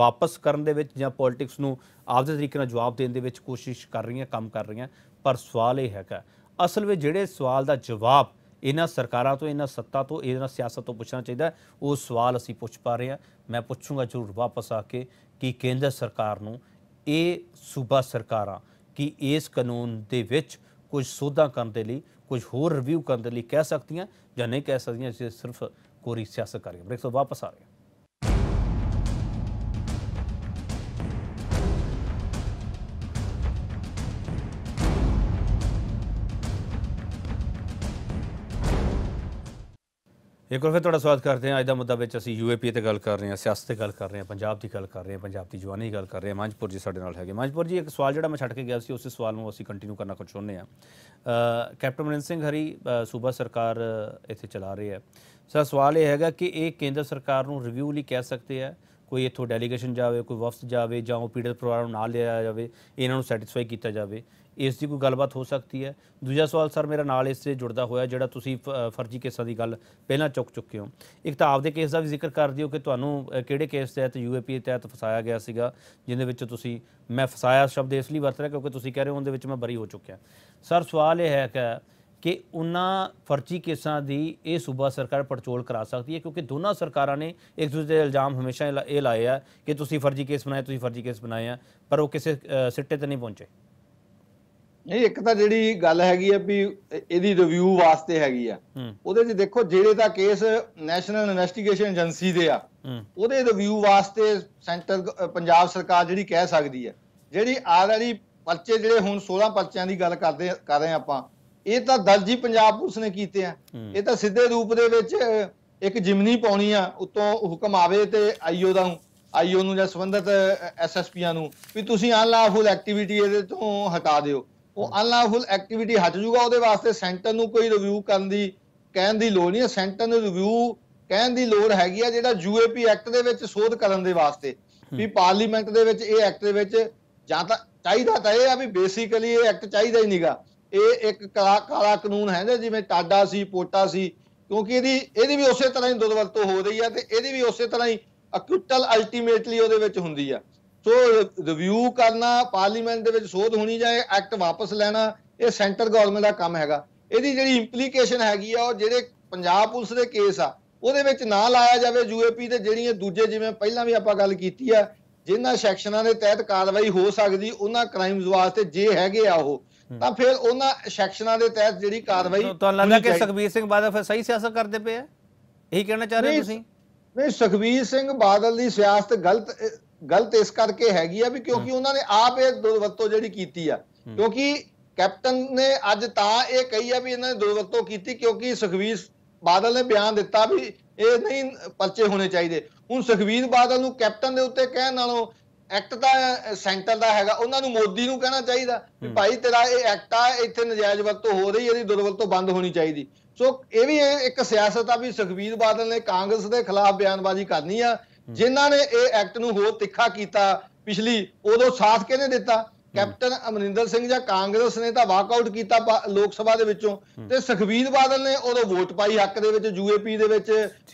वापस करन दे विच जां पॉलिटिक्स नूं आपदे तरीके नाल जवाब देण दे विच कोशिश कर रही हैं, काम कर रही हैं। पर सवाल यह है कि असल में जिहड़े सवाल का जवाब इन्हां सरकारां तो इन्हां सत्ता तो इन्हां सियासत तो पुछना चाहिए, वो सवाल असी पुछ पा रहे हैं। मैं पुछूंगा जरूर वापस आके कि केंद्र सरकार नूं ये सूबा सरकारां कि इस कानून दे विच कुछ सोधां करन दे लई कुछ होर रिव्यू करन दे लई कह सकदियां जां नहीं कह सकदियां, जे सिर्फ कोरी सियासत कर रही है। ब्रेक तो वापस आ रहे हैं। एक और फिर थोड़ा स्वागत करते हैं। अज का मुद्दा असं UAP से गल कर रहे हैं, सियासत गल कर रहे हैं, पंजाब की गल कर रहे हैं, पंजाब की जवानी की गल कर रहे हैं। मांझपुर जी साढ़े नाल हैगे। मांझपुर जी एक सवाल जो मैं छड़ के गया उस सवाल में असं कंटिन्यू करना चाहते हैं। कैप्टन अमरिंदर सिंह हरी सूबा सरकार इतने चला रही है सर, सवाल यह है कि ये केंद्र सरकार को रिव्यू लिए कह सकते हैं, कोई इतों डेलीगेशन जाए, कोई वफस जाए, जो पीड़ित परिवार ना लिया जाए, इन्हों सैटिस्फाई किया जाए, इसकी कोई गलबात हो सकती है? दूजा सवाल सर मेरा नाल इससे जुड़ता होया जिहड़ा तुसीं फर्जी केसा की गल पहला चुक चुके हो, एक तो आपदे केस का भी जिक्र कर दिओ कि तुहानूं किहड़े केस तहत UAP तहत फसाया गया सीगा, जिहदे विच तुसीं मैं फसाया शब्द इसलिए वरत रहा क्योंकि तुसीं कह रहे हो उहदे विच मैं बरी हो चुकिया। सर सवाल यह है कि उन्हां फर्जी केसा की ये सूबा सरकार पड़चोल करा सकती है, क्योंकि दोनों सरकारों ने एक दूसरे के इल्जाम हमेशा ये लाए हैं कि तुसीं फर्जी केस बनाए, तुसीं फर्जी केस बनाए हैं, पर वो किसी सिट्टे तो नहीं पहुँचे। ਨਹੀਂ ਇੱਕ ਤਾਂ ਜਿਹੜੀ ਗੱਲ ਹੈਗੀ ਆ ਵੀ ਇਹਦੀ ਰਿਵਿਊ ਵਾਸਤੇ ਹੈਗੀ ਆ, ਉਹਦੇ ਚ ਦੇਖੋ ਜਿਹੜੇ ਦਾ ਕੇਸ ਨੈਸ਼ਨਲ ਇਨਵੈਸਟੀਗੇਸ਼ਨ ਏਜੰਸੀ ਦੇ ਆ ਉਹਦੇ ਰਿਵਿਊ ਵਾਸਤੇ ਸੈਂਟਰ ਪੰਜਾਬ ਸਰਕਾਰ ਜਿਹੜੀ ਕਹਿ ਸਕਦੀ ਆ, ਜਿਹੜੀ ਆਲਰੇਡੀ ਪਰਚੇ ਜਿਹੜੇ ਹੁਣ 16 ਪਰਚਿਆਂ ਦੀ ਗੱਲ ਕਰ ਰਹੇ ਆਪਾਂ, ਇਹ ਤਾਂ ਦਰਜ ਹੀ ਪੰਜਾਬ ਪੁਲਿਸ ਨੇ ਕੀਤੇ ਆ, ਇਹ ਤਾਂ ਸਿੱਧੇ ਰੂਪ ਦੇ ਵਿੱਚ ਇੱਕ ਜਿਮਨੀ ਪਾਉਣੀ ਆ ਉੱਤੋਂ ਹੁਕਮ ਆਵੇ ਤੇ IO ਨੂੰ ਜਾਂ ਸੰਬੰਧਿਤ SSPਆਂ ਨੂੰ ਵੀ ਤੁਸੀਂ ਅਨਲਾਫੁਲ ਐਕਟੀਵਿਟੀ ਇਹਦੇ ਤੋਂ ਹਟਾ ਦਿਓ। ਉਹ ਅਨਲਾਫੁਲ ਐਕਟੀਵਿਟੀ ਹਟ ਜੂਗਾ। ਉਹਦੇ ਵਾਸਤੇ ਸੈਂਟਰ ਨੂੰ ਕੋਈ ਰਿਵਿਊ ਕਰਨ ਦੀ ਕਹਿਣ ਦੀ ਲੋੜ ਨਹੀਂ ਹੈ। ਸੈਂਟਰ ਨੂੰ ਰਿਵਿਊ ਕਹਿਣ ਦੀ ਲੋੜ ਹੈਗੀ ਆ ਜਿਹੜਾ UAP ਐਕਟ ਦੇ ਵਿੱਚ ਸੋਧ ਕਰਨ ਦੇ ਵਾਸਤੇ ਵੀ ਪਾਰਲੀਮੈਂਟ ਦੇ ਵਿੱਚ ਇਹ ਐਕਟ ਦੇ ਵਿੱਚ ਜਾਂ ਤਾਂ ਚਾਹੀਦਾ ਤਾਂ ਇਹ ਆ ਵੀ ਬੇਸਿਕਲੀ ਇਹ ਐਕਟ ਚਾਹੀਦਾ ਹੀ ਨਹੀਂਗਾ। ਇਹ ਇੱਕ ਕਾਲਾ ਕਾਨੂੰਨ ਹੈ ਜਿਵੇਂ ਟਾਡਾ ਸੀ, ਪੋਟਾ ਸੀ, ਕਿਉਂਕਿ ਇਹਦੀ ਵੀ ਉਸੇ ਤਰ੍ਹਾਂ ਹੀ ਦੁਰਵਰਤੋਂ ਹੋ ਰਹੀ ਆ ਤੇ ਇਹਦੀ ਵੀ ਉਸੇ ਤਰ੍ਹਾਂ ਹੀ ਅਕਿਊਟਲ ਅਲਟੀਮੇਟਲੀ ਉਹਦੇ ਵਿੱਚ ਹੁੰਦੀ ਆ। ਸੋ ਰਿਵਿਊ ਕਰਨਾ, ਪਾਰਲੀਮੈਂਟ ਦੇ ਵਿੱਚ ਸੋਧ ਹੋਣੀ ਜਾਂ ਐਕਟ ਵਾਪਸ ਲੈਣਾ ਇਹ ਸੈਂਟਰ ਗਵਰਨਮੈਂਟ ਦਾ ਕੰਮ ਹੈਗਾ। ਇਹਦੀ ਜਿਹੜੀ ਇੰਪਲੀਕੇਸ਼ਨ ਹੈਗੀ ਆ ਉਹ ਜਿਹੜੇ ਪੰਜਾਬ ਪੁਲਿਸ ਦੇ ਕੇਸ ਆ ਉਹਦੇ ਵਿੱਚ ਨਾ ਲਾਇਆ ਜਾਵੇ UAP ਤੇ ਜਿਹੜੀਆਂ ਦੂਜੇ ਜਿਵੇਂ ਪਹਿਲਾਂ ਵੀ ਆਪਾਂ ਗੱਲ ਕੀਤੀ ਆ ਜਿਨ੍ਹਾਂ ਸੈਕਸ਼ਨਾਂ ਦੇ ਤਹਿਤ ਕਾਰਵਾਈ ਹੋ ਸਕਦੀ ਉਹਨਾਂ ਕ੍ਰਾਈਮਸ ਵਾਸਤੇ ਜੇ ਹੈਗੇ ਆ ਉਹ ਤਾਂ ਫਿਰ ਉਹਨਾਂ ਸੈਕਸ਼ਨਾਂ ਦੇ ਤਹਿਤ ਜਿਹੜੀ ਕਾਰਵਾਈ। ਤੁਹਾਨੂੰ ਲੱਗਦਾ ਕਿ ਸੁਖਬੀਰ ਸਿੰਘ ਬਾਦਲ ਫਿਰ ਸਹੀ ਸਿਆਸਤ ਕਰਦੇ ਪਏ ਆ, ਇਹੀ ਕਹਿਣਾ ਚਾਹ ਰਹੇ ਤੁਸੀਂ? ਨਹੀਂ, ਸੁਖਬੀਰ ਸਿੰਘ ਬਾਦਲ ਦੀ ਸਿਆਸਤ ਗਲਤ ਇਸ ਕਰਕੇ ਹੈਗੀ ਆ ਵੀ ਕਿਉਂਕਿ ਉਹਨਾਂ ਨੇ ਆਪ ਇਹ ਦੁਰਵਰਤੋਂ ਜਿਹੜੀ ਕੀਤੀ ਆ, ਕਿਉਂਕਿ ਕੈਪਟਨ ਨੇ ਅੱਜ ਤਾਂ ਇਹ ਕਹੀ ਆ ਵੀ ਇਹਨਾਂ ਨੇ ਦੁਰਵਰਤੋਂ ਕੀਤੀ ਕਿਉਂਕਿ ਸੁਖਬੀਰ ਬਾਦਲ ਨੇ ਬਿਆਨ ਦਿੱਤਾ ਵੀ ਇਹ ਨਹੀਂ ਪਰਚੇ ਹੋਣੇ ਚਾਹੀਦੇ। ਹੁਣ ਸੁਖਬੀਰ ਬਾਦਲ ਨੂੰ ਕੈਪਟਨ ਦੇ ਉੱਤੇ ਕਹਿਣ ਨਾਲੋਂ ਐਕਟ ਦਾ ਸੈਂਟਰ ਦਾ ਹੈਗਾ ਉਹਨਾਂ ਨੂੰ ਮੋਦੀ ਨੂੰ ਕਹਿਣਾ ਚਾਹੀਦਾ ਵੀ ਭਾਈ ਤੇਰਾ ਇਹ ਐਕਟ ਆ, ਇੱਥੇ ਨਜਾਇਜ਼ ਵਰਤੋਂ ਹੋ ਰਹੀ, ਇਹਦੀ ਦੁਰਵਰਤੋਂ ਬੰਦ ਹੋਣੀ ਚਾਹੀਦੀ। ਸੋ ਇਹ ਵੀ ਇੱਕ ਸਿਆਸਤ ਆ ਵੀ ਸੁਖਬੀਰ ਬਾਦਲ ਨੇ ਕਾਂਗਰਸ ਦੇ ਖਿਲਾਫ ਬਿਆਨਬਾਜ਼ੀ ਕਰਨੀ ਆ ਜਿਨ੍ਹਾਂ ਨੇ ਇਹ ਐਕਟ ਨੂੰ ਹੋਰ ਤਿੱਖਾ ਕੀਤਾ। ਪਿਛਲੀ ਉਦੋਂ ਸਾਥ ਕਿਹਨੇ ਦਿੱਤਾ? ਕੈਪਟਨ ਅਮਰਿੰਦਰ ਸਿੰਘ ਜਾਂ ਕਾਂਗਰਸ ਨੇ ਤਾਂ ਵਾਕਆਊਟ ਕੀਤਾ ਲੋਕ ਸਭਾ ਦੇ ਵਿੱਚੋਂ ਤੇ ਸੁਖਬੀਰ ਬਾਦਲ ਨੇ ਉਦੋਂ ਵੋਟ ਪਾਈ ਹੱਕ ਦੇ ਵਿੱਚ UAP ਦੇ ਵਿੱਚ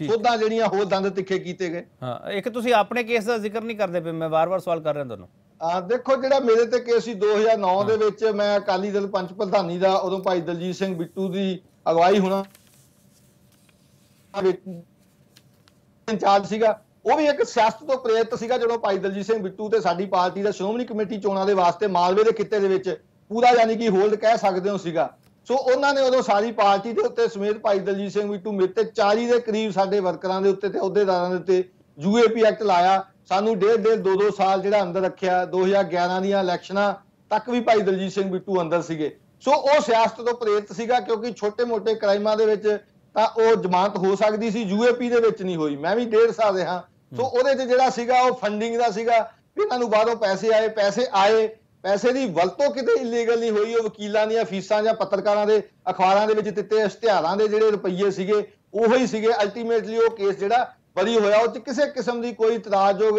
ਸੋਧਾਂ ਜਿਹੜੀਆਂ ਹੋਰ ਦੰਦ ਤਿੱਖੇ ਕੀਤੇ ਗਏ। ਹਾਂ, ਇੱਕ ਤੁਸੀਂ ਆਪਣੇ ਕੇਸ ਦਾ ਜ਼ਿਕਰ ਨਹੀਂ ਕਰਦੇ ਪਏ, ਮੈਂ ਵਾਰ-ਵਾਰ ਸਵਾਲ ਕਰ ਰਿਹਾ ਤੁਹਾਨੂੰ। ਦੇਖੋ, ਜਿਹੜਾ ਮੇਰੇ ਤੇ ਕੇਸ ਸੀ 2009 ਦੇ ਵਿੱਚ ਮੈਂ ਅਕਾਲੀ ਦਲ ਪੰਚ ਪ੍ਰਧਾਨੀ ਦਾ, ਉਦੋਂ ਭਾਈ ਦਲਜੀਤ ਸਿੰਘ ਬਿਟੂ ਦੀ ਅਗਵਾਈ ਹੋਣਾ ਇੰਚਾਰਜ ਸੀਗਾ, ਉਹ ਵੀ ਇੱਕ ਸਿਆਸਤ ਤੋਂ ਪ੍ਰੇਰਿਤ ਸੀਗਾ। ਜਦੋਂ ਭਾਈ ਦਲਜੀਤ ਸਿੰਘ ਬਿੱਟੂ ਤੇ ਸਾਡੀ ਪਾਰਟੀ ਦਾ ਸ਼੍ਰੋਮਣੀ ਕਮੇਟੀ ਚੋਣਾਂ ਦੇ ਵਾਸਤੇ ਮਾਲਵੇ ਦੇ ਖਿੱਤੇ ਦੇ ਵਿੱਚ ਪੂਰਾ ਯਾਨੀ ਕਿ ਹੋਲਡ ਕਹਿ ਸਕਦੇ ਹੋ ਸੀਗਾ, ਸੋ ਉਹਨਾਂ ਨੇ ਉਦੋਂ ਸਾਰੀ ਪਾਰਟੀ ਦੇ ਉੱਤੇ ਸਮੇਤ ਭਾਈ ਦਲਜੀਤ ਸਿੰਘ ਬਿੱਟੂ ਮੇਰੇ ਤੇ 40 ਦੇ ਕਰੀਬ ਸਾਡੇ ਵਰਕਰਾਂ ਦੇ ਉੱਤੇ ਤੇ ਅਹੁਦੇਦਾਰਾਂ ਦੇ ਉੱਤੇ UAP ਐਕਟ ਲਾਇਆ। ਸਾਨੂੰ ਡੇਢ ਦੋ ਸਾਲ ਜਿਹੜਾ ਅੰਦਰ ਰੱਖਿਆ। 2011 ਦੀਆਂ ਇਲੈਕਸ਼ਨਾਂ ਤੱਕ ਵੀ ਭਾਈ ਦਲਜੀਤ ਸਿੰਘ ਬਿੱਟੂ ਅੰਦਰ ਸੀਗੇ। ਸੋ ਉਹ ਸਿਆਸਤ ਤੋਂ ਪ੍ਰੇਰਿਤ ਸੀਗਾ ਕਿਉਂਕਿ ਛੋਟੇ-ਮੋਟੇ ਕ੍ਰਾਈਮਾਂ ਦੇ ਵਿੱਚ ਤਾਂ ਉਹ ਜ਼ਮਾਨਤ ਹੋ ਸਕਦੀ ਸੀ, UAP ਦੇ ਵਿੱਚ ਨਹੀਂ ਹੋਈ। ਮੈਂ ਵੀ 1.5 ਸਾਲ ਰਿਹਾ। ਸੋ ਉਹਦੇ 'ਚ ਜਿਹੜਾ ਸੀਗਾ ਉਹ ਫੰਡਿੰਗ ਦਾ ਸੀਗਾ ਵੀ ਇਹਨਾਂ ਨੂੰ ਬਾਹਰੋਂ ਪੈਸੇ ਆਏ, ਪੈਸੇ ਦੀ ਵਰਤੋਂ ਕਿਤੇ ਇਲੀਗਲ ਨਹੀਂ ਹੋਈ। ਉਹ ਵਕੀਲਾਂ ਦੀਆਂ ਫੀਸਾਂ ਜਾਂ ਪੱਤਰਕਾਰਾਂ ਦੇ, ਅਖਬਾਰਾਂ ਦੇ ਵਿੱਚ ਦਿੱਤੇ ਇਸ਼ਤਿਹਾਰਾਂ ਦੇ ਜਿਹੜੇ ਰੁਪਈਏ ਸੀਗੇ ਉਹੋ ਹੀ ਸੀਗੇ। ਅਲਟੀਮੇਟਲੀ ਉਹ ਕੇਸ ਜਿਹੜਾ ਬਰੀ ਹੋਇਆ, ਉਹ 'ਚ ਕਿਸੇ ਕਿਸਮ ਦੀ ਕੋਈ ਇਤਰਾਜ਼ਯੋਗ,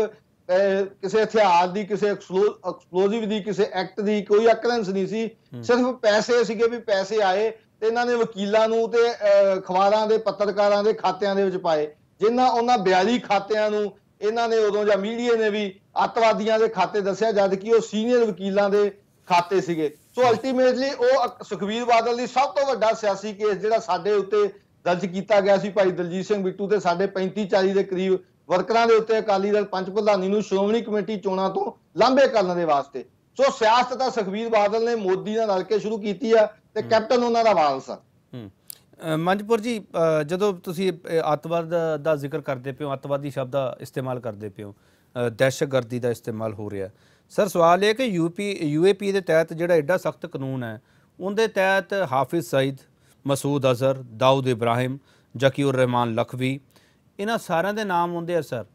ਕਿਸੇ ਹਥਿਆਰ ਦੀ, ਕਿਸੇ ਐਕਸਪਲੋਸਿਵ ਦੀ, ਕਿਸੇ ਐਕਟ ਦੀ ਕੋਈ ਅਕਰੈਂਸ ਨਹੀਂ ਸੀ। ਸਿਰਫ ਪੈਸੇ ਸੀਗੇ ਵੀ ਪੈਸੇ ਆਏ ਤੇ ਇਹਨਾਂ ਨੇ ਵਕੀਲਾਂ ਨੂੰ ਤੇ ਅਖਬਾਰਾਂ ਦੇ, ਪੱਤਰਕਾਰਾਂ ਦੇ ਖਾਤਿਆਂ ਦੇ ਵਿੱਚ ਪਾਏ, ਜਿਨ੍ਹਾਂ ਉਹਨਾਂ 42 ਖਾਤਿਆਂ ਨੂੰ ਇਹਨਾਂ ਨੇ ਉਦੋਂ ਜਾਂ ਮੀਡੀਆ ਨੇ ਵੀ ਅੱਤਵਾਦੀਆਂ ਦੇ ਖਾਤੇ ਦੱਸਿਆ, ਜਦ ਕਿ ਉਹ ਸੀਨੀਅਰ ਵਕੀਲਾਂ ਦੇ ਖਾਤੇ ਸੀਗੇ। ਸੋ ਅਲਟੀਮੇਟਲੀ ਉਹ ਸੁਖਬੀਰ ਬਾਦਲ ਦੀ ਸਭ ਤੋਂ ਵੱਡਾ ਸਿਆਸੀ ਕੇਸ ਜਿਹੜਾ ਸਾਡੇ ਉੱਤੇ ਦਰਜ ਕੀਤਾ ਗਿਆ ਸੀ, ਭਾਈ ਦਲਜੀਤ ਸਿੰਘ ਬਿੱਟੂ ਤੇ ਸਾਡੇ 35-40 ਦੇ ਕਰੀਬ ਵਰਕਰਾਂ ਦੇ ਉੱਤੇ, ਅਕਾਲੀ ਦਲ ਪੰਚ ਪ੍ਰਧਾਨੀ ਨੂੰ ਸ਼੍ਰੋਮਣੀ ਕਮੇਟੀ ਚੋਣਾਂ ਤੋਂ ਲਾਂਭੇ ਕਰਨ ਦੇ ਵਾਸਤੇ। ਸੋ ਸਿਆਸਤ ਤਾਂ ਸੁਖਬੀਰ ਬਾਦਲ ਨੇ ਮੋਦੀ ਨਾਲ ਰਲ ਕੇ ਸ਼ੁਰੂ ਕੀਤੀ ਆ ਤੇ ਕੈਪਟਨ ਉਹਨਾਂ ਦਾ ਵਾਲਸ ਆ। ਮਾਂਝਪੁਰ ਜੀ, ਜਦੋਂ ਤੁਸੀਂ ਅੱਤਵਾਦ ਦਾ ਜ਼ਿਕਰ ਕਰਦੇ ਪਏ ਹੋ, ਅੱਤਵਾਦੀ ਸ਼ਬਦ ਦਾ ਇਸਤੇਮਾਲ ਕਰਦੇ ਪਏ ਹੋ, ਦਹਿਸ਼ਤਗਰਦੀ ਦਾ ਇਸਤੇਮਾਲ ਹੋ ਰਿਹਾ ਸਰ, ਸਵਾਲ ਇਹ ਕਿ UAP ਦੇ ਤਹਿਤ ਜਿਹੜਾ ਐਡਾ ਸਖਤ ਕਾਨੂੰਨ ਹੈ ਉਹਦੇ ਤਹਿਤ ਹਾਫਿਜ ਸਈਦ, ਮਸੂਦ ਅਜ਼ਹਰ, ਦਾਊਦ ਇਬਰਾਹਿਮ, ਜਕੀ ਉਰ ਰਹਿਮਾਨ ਲਖਵੀ, ਇਹਨਾਂ ਸਾਰਿਆਂ ਦੇ ਨਾਮ ਹੁੰਦੇ ਆ ਸਰ।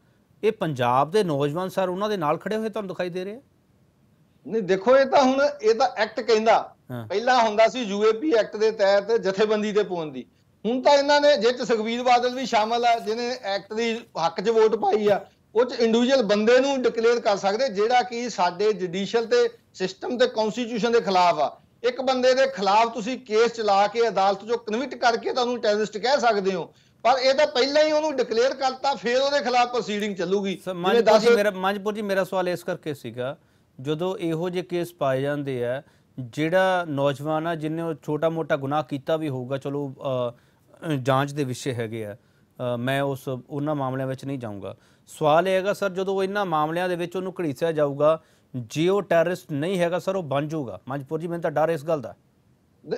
ਇਹ ਪੰਜਾਬ ਦੇ ਨੌਜਵਾਨ ਸਰ ਉਹਨਾਂ ਦੇ ਨਾਲ ਖੜੇ ਹੋਏ ਤੁਹਾਨੂੰ ਦਿਖਾਈ ਦੇ ਰਹੇ? ਨਹੀਂ ਦੇਖੋ, ਇਹ ਤਾਂ ਹੁਣ ਇਹ ਤਾਂ ਐਕਟ ਕਹਿੰਦਾ, ਪਹਿਲਾਂ ਹੁੰਦਾ ਸੀ UAP ਐਕਟ ਦੇ ਤਹਿਤ ਜਥੇਬੰਦੀ ਤੇ ਪਹੁੰਚ ਦੀ। ਹੁਣ ਤਾਂ ਇਹਨਾਂ ਨੇ, ਜਿਹ 'ਚ ਸੁਖਬੀਰ ਬਾਦਲ ਵੀ ਸ਼ਾਮਲ ਆ ਜਿਹਨੇ ਐਕਟ ਦੀ ਹੱਕ 'ਚ ਵੋਟ ਪਾਈ ਆ, ਉਹ 'ਚ ਇੰਡੀਵਿਜੂਅਲ ਬੰਦੇ ਨੂੰ ਡਿਕਲੇਅਰ ਕਰ ਸਕਦੇ ਜਿਹੜਾ ਕਿ ਸਾਡੇ ਜੁਡੀਸ਼ੀਅਲ ਤੇ ਸਿਸਟਮ ਤੇ ਕਨਸਟੀਟਿਊਸ਼ਨ ਦੇ ਖਿਲਾਫ ਆ। ਇੱਕ ਬੰਦੇ ਦੇ ਖਿਲਾਫ ਤੁਸੀਂ ਕੇਸ ਚਲਾ ਕੇ ਅਦਾਲਤ 'ਚੋਂ ਕਨਵਿਕਟ ਕਰਕੇ ਤਾਂ ਉਹਨੂੰ ਟੈਰਰਿਸਟ ਕਹਿ ਸਕਦੇ ਹੋ, ਪਰ ਇਹ ਤਾਂ ਪਹਿਲਾਂ ਹੀ ਉਹਨੂੰ ਡਿਕਲੇਅਰ ਕਰਤਾ, ਫਿਰ ਉਹਦੇ ਖਿਲਾਫ ਪ੍ਰੋਸੀਡਿੰਗ ਚੱਲੂਗੀ। ਮਾਂਝਪੁਰ ਜੀ, ਮੇਰਾ ਸਵਾਲ ਇਸ ਕਰਕੇ ਸੀਗਾ, ਜਦੋਂ ਇਹੋ ਜਿਹੇ ਕੇਸ ਪਾਏ ਜਾਂਦੇ ਆ, ਜਿਹੜਾ ਨੌਜਵਾਨ ਆ ਜਿਹਨੇ ਉਹ ਛੋਟਾ ਮੋਟਾ ਗੁਨਾਹ ਕੀਤਾ ਵੀ ਹੋਊਗਾ, ਚਲੋ ਜਾਂਚ ਦੇ ਵਿਸ਼ੇ ਹੈਗੇ ਆ, ਮੈਂ ਉਸ ਉਹਨਾਂ ਮਾਮਲਿਆਂ ਵਿੱਚ ਨਹੀਂ ਜਾਊਂਗਾ। ਸਵਾਲ ਇਹ ਹੈਗਾ ਸਰ, ਜਦੋਂ ਇਹਨਾਂ ਮਾਮਲਿਆਂ ਦੇ ਵਿੱਚ ਉਹਨੂੰ ਘੜੀਸਿਆ ਜਾਊਗਾ, ਜੇ ਉਹ ਟੈਰਰਿਸਟ ਨਹੀਂ ਹੈਗਾ ਸਰ ਉਹ ਬਣ ਜਾਊਗਾ? ਮਾਂਝਪੁਰ ਜੀ, ਮੈਨੂੰ ਤਾਂ ਡਰ ਇਸ ਗੱਲ ਦਾ।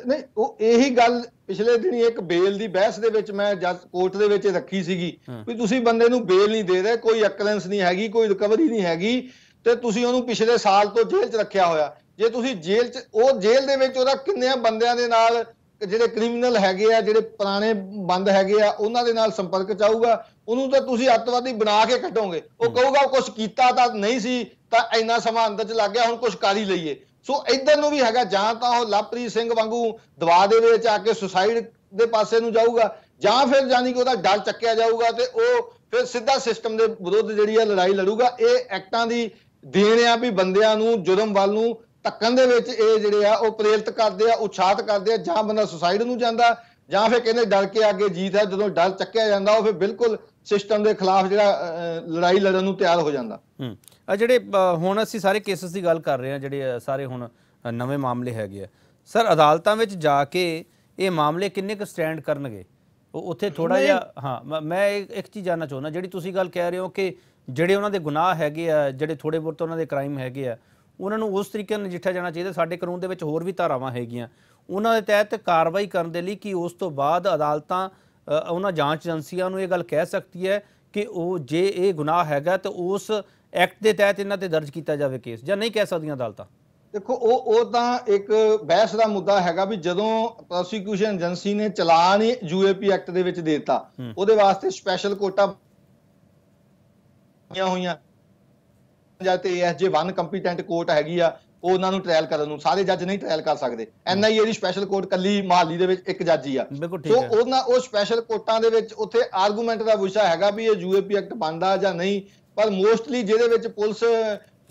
ਨਹੀਂ, ਉਹ ਇਹੀ ਗੱਲ ਪਿਛਲੇ ਦਿਨੀ ਇੱਕ ਬੇਲ ਦੀ ਬਹਿਸ ਦੇ ਵਿੱਚ ਮੈਂ ਜੱਜ ਕੋਰਟ ਦੇ ਵਿੱਚ ਰੱਖੀ ਸੀਗੀ ਵੀ ਤੁਸੀਂ ਬੰਦੇ ਨੂੰ ਬੇਲ ਨਹੀਂ ਦੇ ਰਹੇ, ਕੋਈ ਅਕਲੈਂਸ ਨਹੀਂ ਹੈਗੀ, ਕੋਈ ਰਿਕਵਰੀ ਨਹੀਂ ਹੈਗੀ, ਤੇ ਤੁਸੀਂ ਉਹਨੂੰ ਪਿਛਲੇ ਸਾਲ ਤੋਂ ਜੇਲ੍ਹ 'ਚ ਰੱਖਿਆ ਹੋਇਆ। ਜੇ ਤੁਸੀਂ ਜੇਲ੍ਹ 'ਚ, ਉਹ ਜੇਲ੍ਹ ਦੇ ਵਿੱਚ ਉਹਦਾ ਕਿੰਨੇ ਬੰਦਿਆਂ ਦੇ ਨਾਲ ਜਿਹੜੇ ਕ੍ਰਿਮੀਨਲ ਹੈਗੇ ਆ, ਜਿਹੜੇ ਪੁਰਾਣੇ ਬੰਦ ਹੈਗੇ ਆ, ਉਹਨਾਂ ਦੇ ਨਾਲ ਸੰਪਰਕ 'ਚ ਆਊਗਾ, ਉਹਨੂੰ ਤਾਂ ਤੁਸੀਂ ਅੱਤਵਾਦੀ ਬਣਾ ਕੇ ਕੱਢੋਗੇ। ਉਹ ਕਹੂਗਾ ਕੁਝ ਕੀਤਾ ਤਾਂ ਨਹੀਂ ਸੀ, ਤਾਂ ਇੰਨਾ ਸਮਾਂ ਅੰਦਰ 'ਚ ਲੱਗ ਗਿਆ, ਹੁਣ ਕੁਝ ਕਰ ਹੀ ਲਈਏ। ਸੋ ਇਧਰ ਨੂੰ ਵੀ ਹੈਗਾ, ਜਾਂ ਤਾਂ ਉਹ ਲਵਪ੍ਰੀਤ ਸਿੰਘ ਵਾਂਗੂ ਦਵਾ ਦੇ ਵਿੱਚ ਆ ਕੇ ਸੁਸਾਈਡ ਦੇ ਪਾਸੇ ਨੂੰ ਜਾਊਗਾ, ਜਾਂ ਫਿਰ ਜਾਨੀ ਕਿ ਉਹਦਾ ਡਰ ਚੱਕਿਆ ਜਾਊਗਾ ਤੇ ਉਹ ਫਿਰ ਸਿੱਧਾ ਸਿਸਟਮ ਦੇ ਵਿਰੁੱਧ ਜਿਹੜੀ ਆ ਲੜਾਈ ਲੜੂਗਾ। ਇਹ ਐਕਟਾਂ ਦੀ ਦੇਣ ਆ ਵੀ ਬੰਦਿਆਂ ਨੂੰ ਜੁਰਮ ਵੱਲ ਨੂੰ ਧੱਕਣ ਦੇ ਵਿੱਚ ਇਹ ਜਿਹੜੇ ਆ ਉਹ ਪ੍ਰੇਰਿਤ ਕਰਦੇ ਆ, ਉਤਸ਼ਾਹਤ ਕਰਦੇ ਆ। ਜਾਂ ਬੰਦਾ ਸੁਸਾਈਡ ਨੂੰ ਜਾਂਦਾ ਜਾਂ ਫਿਰ ਕਹਿੰਦੇ ਡਰ ਕੇ ਅੱਗੇ ਜੀਤ ਹੈ। ਜਦੋਂ ਡਰ ਚੱਕਿਆ ਜਾਂਦਾ ਉਹ ਫਿਰ ਬਿਲਕੁਲ ਸਿਸਟਮ ਦੇ ਖਿਲਾਫ ਜਿਹੜਾ ਲੜਾਈ ਲੜਨ ਨੂੰ ਤਿਆਰ ਹੋ ਜਾਂਦਾ। ਜਿਹੜੇ ਹੁਣ ਅਸੀਂ ਸਾਰੇ ਕੇਸਿਸ ਦੀ ਗੱਲ ਕਰ ਰਹੇ ਹਾਂ, ਜਿਹੜੇ ਸਾਰੇ ਹੁਣ ਨਵੇਂ ਮਾਮਲੇ ਹੈਗੇ ਆ ਸਰ, ਅਦਾਲਤਾਂ ਵਿੱਚ ਜਾ ਕੇ ਇਹ ਮਾਮਲੇ ਕਿੰਨੇ ਕੁ ਸਟੈਂਡ ਕਰਨਗੇ ਉੱਥੇ ਥੋੜਾ ਜਿਹਾ? ਹਾਂ, ਮੈਂ ਇੱਕ ਚੀਜ਼ ਜਾਨਣਾ ਚਾਹੁੰਦਾ, ਜਿਹੜੀ ਤੁਸੀਂ ਗੱਲ ਕਹਿ ਰਹੇ ਹੋ ਕਿ ਜਿਹੜੇ ਉਹਨਾਂ ਦੇ ਗੁਨਾਹ ਹੈਗੇ ਆ, ਜਿਹੜੇ ਥੋੜੇ ਬਹੁਤ ਉਹਨਾਂ ਦੇ ਕ੍ਰਾਈਮ ਹੈਗੇ ਆ, ਉਹਨਾਂ ਨੂੰ ਉਸ ਤਰੀਕੇ ਨਾਲ ਨਜਿੱਠਿਆ ਜਾਣਾ ਚਾਹੀਦਾ। ਸਾਡੇ ਕਾਨੂੰਨ ਦੇ ਵਿੱਚ ਹੋਰ ਵੀ ਧਾਰਾਵਾਂ ਹੈਗੀਆਂ, ਉਹਨਾਂ ਦੇ ਤਹਿਤ ਕਾਰਵਾਈ ਕਰਨ ਦੇ ਲਈ ਕਿ ਉਸ ਤੋਂ ਬਾਅਦ ਅਦਾਲਤਾਂ ਉਹਨਾਂ ਜਾਂਚ ਏਜੰਸੀਆਂ ਨੂੰ ਇਹ ਗੱਲ ਕਹਿ ਸਕਦੀ ਹੈ ਕਿ ਉਹ ਜੇ ਇਹ ਗੁਨਾਹ ਹੈਗਾ ਤਾਂ ਉਸ ਐਕਟ ਦੇ ਤਹਿਤ ਇਹਨਾਂ ਤੇ ਦਰਜ ਕੀਤਾ ਜਾਵੇ ਕੇਸ, ਜਾਂ ਨਹੀਂ ਕਹਿ ਸਕਦੀਆਂ ਅਦਾਲਤਾਂ? ਦੇਖੋ ਉਹ ਤਾਂ ਇੱਕ ਬਹਿਸ ਦਾ ਮੁੱਦਾ ਹੈਗਾ ਵੀ ਜਦੋਂ ਪ੍ਰੋਸੀਕਿਊਸ਼ਨ ਏਜੰਸੀ ਨੇ ਚਲਾਨ ਹੀ UAP ਐਕਟ ਦੇ ਵਿੱਚ ਦੇ ਦਿੱਤਾ, ਉਹਦੇ ਵਾਸਤੇ ਸਪੈਸ਼ਲ ਕੋਟਾ ਹੋਈਆਂ ਜਾਂ ਤੇ ASJ 1 ਕੰਪੀਟੈਂਟ ਕੋਰਟ ਹੈਗੀ ਆ, ਉਹ ਉਹਨਾਂ ਨੂੰ ਟ੍ਰਾਇਲ ਕਰਨ ਨੂੰ ਸਾਰੇ ਜੱਜ ਨਹੀਂ ਟ੍ਰਾਇਲ ਕਰ ਸਕਦੇ। NIA ਦੀ ਸਪੈਸ਼ਲ ਕੋਰਟ ਕੱਲੀ ਮਹਾਲੀ ਦੇ ਵਿੱਚ ਇੱਕ ਜੱਜ ਹੀ ਆ, ਸੋ ਉਹਨਾਂ ਉਹ ਸਪੈਸ਼ਲ ਕੋਰਟਾਂ ਦੇ ਵਿੱਚ ਉੱਥੇ ਆਰਗੂਮੈਂਟ ਦਾ ਵਿਸ਼ਾ ਹੈਗਾ ਵੀ ਇਹ UAP ਐਕਟ ਬਣਦਾ ਜਾਂ ਨਹੀਂ। ਪਰ ਮੋਸਟਲੀ ਜਿਹਦੇ ਵਿੱਚ ਪੁਲਿਸ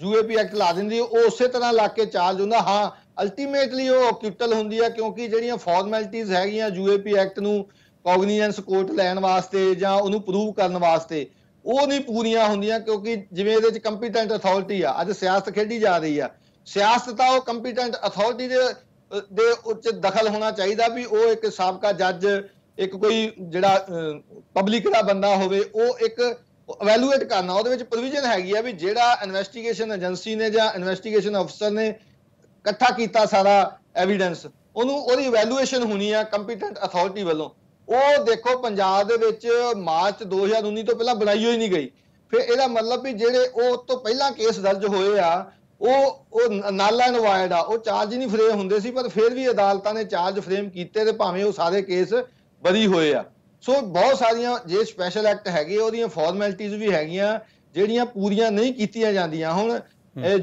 UAP ਐਕਟ ਲਾ ਦਿੰਦੀ ਉਹ ਉਸੇ ਤਰ੍ਹਾਂ ਲਾ ਕੇ ਚਾਰਜ ਹੁੰਦਾ। ਹਾਂ, ਅਲਟੀਮੇਟਲੀ ਉਹ ਕਿਊਟਲ ਹੁੰਦੀ ਆ ਕਿਉਂਕਿ ਜਿਹੜੀਆਂ ਫਾਰਮੈਲਿਟੀਜ਼ ਹੈਗੀਆਂ UAP ਐਕਟ ਨੂੰ ਕੌਗਨੀਜੈਂਸ ਕੋਰਟ ਲੈਣ ਵਾਸਤੇ ਜਾਂ ਉਹਨੂੰ ਪ੍ਰੂਵ ਕਰਨ ਵਾਸਤੇ, ਉਹ ਨਹੀਂ ਪੂਰੀਆਂ ਹੁੰਦੀਆਂ ਕਿਉਂਕਿ ਜਿਵੇਂ ਇਹਦੇ 'ਚ ਕੰਪੀਟੈਂਟ ਅਥਾਰਟੀ ਆ। ਅੱਜ ਸਿਆਸਤ ਖੇਡੀ ਜਾ ਰਹੀ ਆ, ਸਿਆਸਤ ਤਾਂ ਉਹ ਕੰਪੀਟੈਂਟ ਅਥਾਰਟੀ ਦੇ ਉੱਚ ਦਖਲ ਹੋਣਾ ਚਾਹੀਦਾ ਵੀ ਉਹ ਇੱਕ ਸਾਬਕਾ ਜੱਜ, ਇੱਕ ਕੋਈ ਜਿਹੜਾ ਪਬਲਿਕ ਦਾ ਬੰਦਾ ਹੋਵੇ, ਉਹ ਇੱਕ ਇਵੈਲੂਏਟ ਕਰਨਾ। ਉਹਦੇ ਵਿੱਚ ਪ੍ਰੋਵੀਜ਼ਨ ਹੈਗੀ ਆ ਵੀ ਜਿਹੜਾ ਇਨਵੈਸਟੀਗੇਸ਼ਨ ਏਜੰਸੀ ਨੇ ਜਾਂ ਇਨਵੈਸਟੀਗੇਸ਼ਨ ਅਫਸਰ ਨੇ ਇਕੱਠਾ ਕੀਤਾ ਸਾਰਾ ਐਵੀਡੈਂਸ, ਉਹਨੂੰ ਉਹਦੀ ਇਵੈਲੂਏਸ਼ਨ ਹੋਣੀ ਆ ਕੰਪੀਟੈਂਟ ਅਥਾਰਟੀ ਵੱਲੋਂ। ਉਹ ਦੇਖੋ ਪੰਜਾਬ ਦੇ ਵਿੱਚ ਮਾਰਚ 2019 ਤੋਂ ਪਹਿਲਾਂ ਬਣਾਈ ਹੋਈ ਨਹੀਂ ਗਈ। ਫਿਰ ਇਹਦਾ ਮਤਲਬ ਵੀ ਜਿਹੜੇ ਉਹ ਤੋਂ ਪਹਿਲਾਂ ਕੇਸ ਦਰਜ ਹੋਏ ਆ ਉਹ ਨਾਲਾ ਨਵਾਇਡ ਆ, ਉਹ ਚਾਰਜ ਨਹੀਂ ਫਰੇਮ ਹੁੰਦੇ ਸੀ, ਪਰ ਫਿਰ ਵੀ ਅਦਾਲਤਾਂ ਨੇ ਚਾਰਜ ਫਰੇਮ ਕੀਤੇ ਤੇ ਭਾਵੇਂ ਉਹ ਸਾਰੇ ਕੇਸ ਬਰੀ ਹੋਏ ਆ। ਸੋ ਬਹੁਤ ਸਾਰੀਆਂ ਜੇ ਸਪੈਸ਼ਲ ਐਕਟ ਹੈਗੇ ਉਹਦੀਆਂ ਫਾਰਮੈਲਿਟੀਜ਼ ਵੀ ਹੈਗੀਆਂ ਜਿਹੜੀਆਂ ਪੂਰੀਆਂ ਨਹੀਂ ਕੀਤੀਆਂ ਜਾਂਦੀਆਂ। ਹੁਣ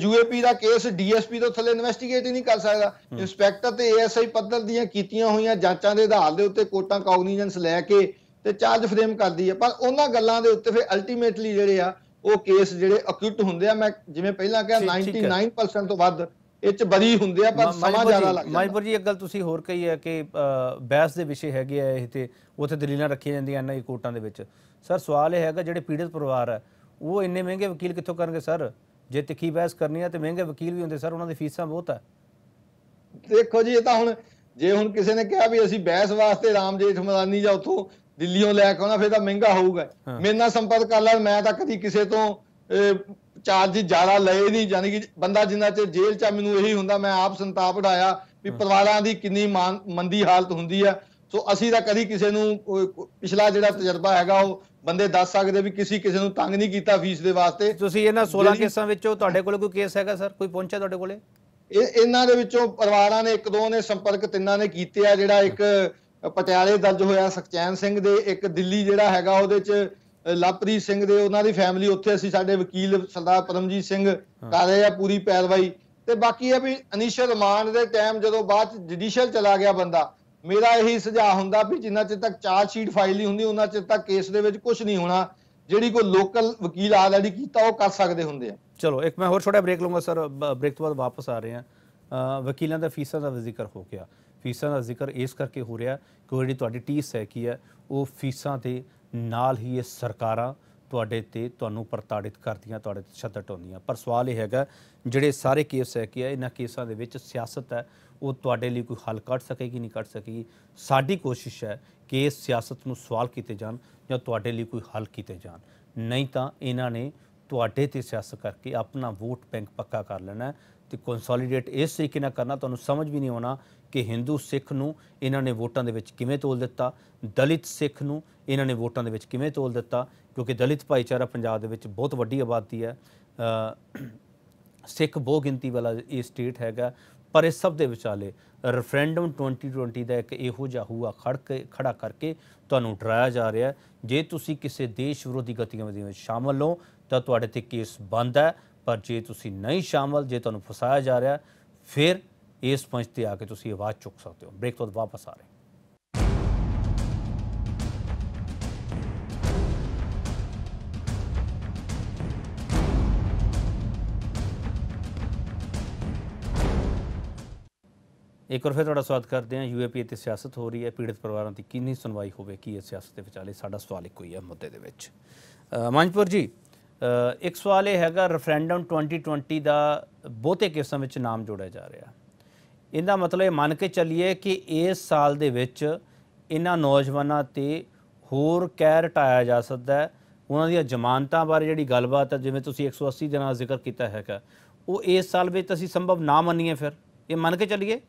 UAP ਦਾ ਕੇਸ DSP ਤੋਂ ਥੱਲੇ ਇਨਵੈਸਟੀਗੇਟ ਹੀ ਨਹੀਂ ਕਰ ਸਕਦਾ। ਇੰਸਪੈਕਟਰ ਤੇ ASI ਪੱਧਰ ਦੀਆਂ ਕੀਤੀਆਂ ਹੋਈਆਂ ਜਾਂਚਾਂ ਦੇ ਆਧਾਰ ਦੇ ਉੱਤੇ ਕੋਟਾਂ ਕੌਗਨੀਜੈਂਸ ਲੈ ਕੇ ਤੇ ਚਾਰਜ ਫਰੇਮ ਕਰਦੀ ਹੈ, ਪਰ ਉਹਨਾਂ ਗੱਲਾਂ ਦੇ ਉੱਤੇ ਫਿਰ ਅਲਟੀਮੇਟਲੀ ਜਿਹੜੇ ਆ ਉਹ ਕੇਸ ਜਿਹੜੇ ਅਕਿਊਟ ਹੁੰਦੇ ਆ। ਮੈਂ ਜਿਵੇਂ ਪਹਿਲਾਂ ਕਿਹਾ 99% ਤੋਂ ਵੱਧ ਇਹ 'ਚ ਬਰੀ ਹੁੰਦੇ ਆ, ਪਰ ਸਮਾਂ ਜ਼ਿਆਦਾ ਲੱਗਦਾ। ਮਾਂਝਪੁਰ ਜੀ, ਇੱਕ ਗੱਲ ਤੁਸੀਂ ਹੋਰ ਕਹੀ ਹੈ ਕਿ ਬਹਿਸ ਦੇ ਵਿਸ਼ੇ ਹੈਗੇ ਆ ਇਹ ਤੇ ਉੱਥੇ ਦਲੀਲਾਂ ਰੱਖੀਆਂ ਜਾਂਦੀਆਂ NIA ਕੋਰਟਾਂ ਦੇ ਵਿੱਚ। ਸਰ ਸਵਾਲ ਇਹ ਹੈਗਾ ਜਿਹੜੇ ਪੀੜਤ ਪਰਿਵਾਰ ਆ ਉਹ ਇੰਨੇ ਮਹਿੰਗੇ ਵਕੀਲ ਕਿੱਥੋਂ ਕਰਨਗੇ ਸਰ? ਜੇ ਤਿੱਖੀ ਬਹਿਸ ਕਰਨੀ ਆ ਤੇ ਮਹਿੰਗੇ ਵਕੀਲ ਵੀ ਹੁੰਦੇ ਸਰ, ਉਹਨਾਂ ਦੀ ਫੀਸਾਂ ਬਹੁਤ ਆ। ਦੇਖੋ ਜੀ, ਇਹ ਤਾਂ ਹੁਣ ਜੇ ਹੁਣ ਕਿਸੇ ਨੇ ਕਿਹਾ ਵੀ ਅਸੀਂ ਬਹਿਸ ਵਾਸਤੇ ਰਾਮ ਜੇਠਮਲਾਨੀ ਜਾਂ ਉੱਥੋਂ ਦਿੱਲੀੋਂ ਲੈ ਕੇ ਆਉਣਾ, ਫਿਰ ਤਾਂ ਮਹਿੰਗਾ ਹੋਊਗਾ। ਮੇਰੇ ਨਾਲ ਸੰਪਰਕ ਕਰ ਲੈਣ, ਮੈਂ ਤਾਂ ਕਦੀ ਕਿਸੇ ਤੋਂ ਚਾਰਜ ਜ਼ਿਆਦਾ ਲਏ ਨਹੀਂ। ਯਾਨੀ ਕਿ ਬੰਦਾ ਜਿੰਨਾ ਚਿਰ ਜੇਲ੍ਹ 'ਚ ਮੈਨੂੰ ਇਹੀ ਹੁੰਦਾ, ਮੈਂ ਆਪ ਸੰਤਾਪ ਉਡਾਇਆ ਵੀ ਪਰਿਵਾਰਾਂ ਦੀ ਕਿੰਨੀ ਮੰਦੀ ਹਾਲਤ ਹੁੰਦੀ ਆ। ਸੋ ਅਸੀਂ ਤਾਂ ਕਦੀ ਕਿਸੇ ਨੂੰ ਪਿਛਲਾ ਜਿਹੜਾ ਤਜਰਬਾ ਹੈਗਾ ਉਹ ਬੰਦੇ ਦੱਸ ਸਕਦੇ ਵੀ ਕਿਸੇ ਨੂੰ ਤੰਗ ਨਹੀਂ ਕੀਤਾ ਫੀਸ ਦੇ ਵਾਸਤੇ। ਤੁਸੀਂ ਇਹਨਾਂ 16 ਕੇਸਾਂ ਵਿੱਚੋਂ ਤੁਹਾਡੇ ਕੋਲ ਕੋਈ ਕੇਸ ਹੈਗਾ ਸਰ? ਕੋਈ ਪਹੁੰਚਿਆ ਤੁਹਾਡੇ ਕੋਲੇ? ਇਹਨਾਂ ਦੇ ਵਿੱਚੋਂ ਪਰਿਵਾਰਾਂ ਨੇ ਇੱਕ ਦੋ ਨੇ ਸੰਪਰਕ, ਤਿੰਨਾਂ ਨੇ ਕੀਤੇ ਆ। ਜਿਹੜਾ ਇੱਕ ਪਟਿਆਲੇ ਦਰਜ ਹੋਇਆ ਸੁਖਚੈਨ ਸਿੰਘ ਦੇ, ਇੱਕ ਦਿੱਲੀ ਜਿਹੜਾ ਹੈਗਾ ਉਹਦੇ 'ਚ ਲਵਪ੍ਰੀਤ ਸਿੰਘ ਦੇ, ਉਹਨਾਂ ਦੀ ਫੈਮਿਲੀ ਉੱਥੇ ਅਸੀਂ ਸਾਡੇ ਵਕੀਲ ਸਰਦਾਰ ਪਰਮਜੀਤ ਸਿੰਘ ਕਰ ਰਹੇ ਆ ਪੂਰੀ ਪੈਰਵਾਈ। ਤੇ ਬਾਕੀ ਆ ਵੀ ਇਨੀਸ਼ੀਅਲ ਰਿਮਾਂਡ ਦੇ ਟਾਈਮ ਜਦੋਂ ਬਾਅਦ ਜੁਡੀਸ਼ੀਅਲ ਚਲਾ ਗਿਆ ਬੰਦਾ, ਮੇਰਾ ਇਹੀ ਸੁਝਾਅ ਹੁੰਦਾ ਵੀ ਜਿੰਨਾ ਚਿਰ ਤੱਕ ਚਾਰਜ ਸ਼ੀਟ ਫਾਈਲ ਨਹੀਂ ਹੁੰਦੀ ਉਹਨਾਂ ਚਿਰ ਤੱਕ ਕੇਸ ਦੇ ਵਿੱਚ ਕੁਝ ਨਹੀਂ ਹੋਣਾ। ਜਿਹੜੀ ਕੋਈ ਲੋਕਲ ਵਕੀਲ ਆਲਰੇਡੀ ਕੀਤਾ ਉਹ ਕਰ ਸਕਦੇ ਹੁੰਦੇ ਆ। ਚਲੋ ਇੱਕ ਮੈਂ ਹੋਰ ਛੋਟਾ ਬ੍ਰੇਕ ਲਊਂਗਾ ਸਰ, ਬ੍ਰੇਕ ਤੋਂ ਬਾਅਦ ਵਾਪਸ ਆ ਰਹੇ ਆ। ਵਕੀਲਾਂ ਦਾ ਫੀਸਾਂ ਦਾ ਜ਼ਿਕਰ ਹੋ ਗਿਆ, ਫੀਸਾਂ ਦਾ ਜ਼ਿਕਰ ਇਸ ਕਰਕੇ ਹੋ ਰਿਹਾ ਕਿ ਜਿਹੜੀ ਤੁਹਾਡੀ ਟੀਸ ਹੈ ਕੀ ਹੈ ਉਹ ਫੀਸਾਂ ਦੇ ਨਾਲ ਹੀ ਇਹ ਸਰਕਾਰਾਂ ਤੁਹਾਡੇ ਤੇ ਤੁਹਾਨੂੰ ਪ੍ਰਤਾੜਿਤ ਕਰਦੀਆਂ, ਤੁਹਾਡੇ ਤੇ ਛੱਤ ਢਾਉਂਦੀਆਂ। ਪਰ ਸਵਾਲ ਇਹ ਹੈਗਾ ਜਿਹੜੇ ਸਾਰੇ ਕੇਸ ਹੈ ਕਿ ਇਹਨਾਂ ਕੇਸਾਂ ਦੇ ਵਿੱਚ ਸਿਆਸਤ ਹੈ, ਉਹ ਤੁਹਾਡੇ ਲਈ ਕੋਈ ਹੱਲ ਕੱਢ ਸਕੇਗੀ ਨਹੀਂ ਕੱਢ ਸਕੇਗੀ। ਸਾਡੀ ਕੋਸ਼ਿਸ਼ ਹੈ ਕਿ ਇਸ ਸਿਆਸਤ ਨੂੰ ਸਵਾਲ ਕੀਤੇ ਜਾਣ ਜਾਂ ਤੁਹਾਡੇ ਲਈ ਕੋਈ ਹੱਲ ਕੀਤੇ ਜਾਣ, ਨਹੀਂ ਤਾਂ ਇਹਨਾਂ ਨੇ ਤੁਹਾਡੇ ਤੇ ਸਿਆਸਤ ਕਰਕੇ ਆਪਣਾ ਵੋਟ ਬੈਂਕ ਪੱਕਾ ਕਰ ਲੈਣਾ ਤੇ ਕੰਸੋਲੀਡੇਟ ਇਸ ਤਰੀਕੇ ਨਾਲ ਕਰਨਾ ਤੁਹਾਨੂੰ ਸਮਝ ਵੀ ਨਹੀਂ ਆਉਣਾ ਕਿ ਹਿੰਦੂ ਸਿੱਖ ਨੂੰ ਇਹਨਾਂ ਨੇ ਵੋਟਾਂ ਦੇ ਵਿੱਚ ਕਿਵੇਂ ਤੋਲ ਦਿੱਤਾ, ਦਲਿਤ ਸਿੱਖ ਨੂੰ ਇਹਨਾਂ ਨੇ ਵੋਟਾਂ ਦੇ ਵਿੱਚ ਕਿਵੇਂ ਤੋਲ ਦਿੱਤਾ, ਕਿਉਂਕਿ ਦਲਿਤ ਭਾਈਚਾਰਾ ਪੰਜਾਬ ਦੇ ਵਿੱਚ ਬਹੁਤ ਵੱਡੀ ਆਬਾਦੀ ਹੈ, ਸਿੱਖ ਬਹੁ ਗਿਣਤੀ ਵਾਲਾ ਇਹ ਸਟੇਟ ਹੈਗਾ। ਪਰ ਇਸ ਸਭ ਦੇ ਵਿਚਾਲੇ ਰੈਫਰੈਂਡਮ 2020 ਦਾ ਇੱਕ ਇਹੋ ਜਿਹਾ ਹੂਆ ਖੜਾ ਕਰਕੇ ਤੁਹਾਨੂੰ ਡਰਾਇਆ ਜਾ ਰਿਹਾ। ਜੇ ਤੁਸੀਂ ਕਿਸੇ ਦੇਸ਼ ਵਿਰੋਧੀ ਗਤੀਵਿਧੀਆਂ ਵਿੱਚ ਸ਼ਾਮਲ ਹੋ ਤਾਂ ਤੁਹਾਡੇ 'ਤੇ ਕੇਸ ਬੰਦ ਹੈ, ਪਰ ਜੇ ਤੁਸੀਂ ਨਹੀਂ ਸ਼ਾਮਲ, ਜੇ ਤੁਹਾਨੂੰ ਫਸਾਇਆ ਜਾ ਰਿਹਾ फिर इस मंच से आके तुम आवाज़ चुक सकते हो। ब्रेक तो वापस आ रहे। एक और फिर थोड़ा स्वागत करते हैं। यू ए पी ए सियासत हो रही है, पीड़ित परिवारों की किन्नी सुनवाई होगी इस सियासत के विचाले, साडा सवाल एक ही है मुद्दे दे विच। मांझपुर जी, एक सवाल यह है रेफरेंडम 2020 का बहुते केसों में नाम जोड़िया जा रहा, इनका मतलब ये मान के चलीए कि इस साल के इन्होंने नौजवानों ते होर कैद हटाया जा सकता है। उन्होंने जमानतों बारे जी गलबात है, जिवें तुसीं 180 दिन जिक्र किया है, वो इस साल में असीं संभव ना मनीए, फिर ये मान के चलीए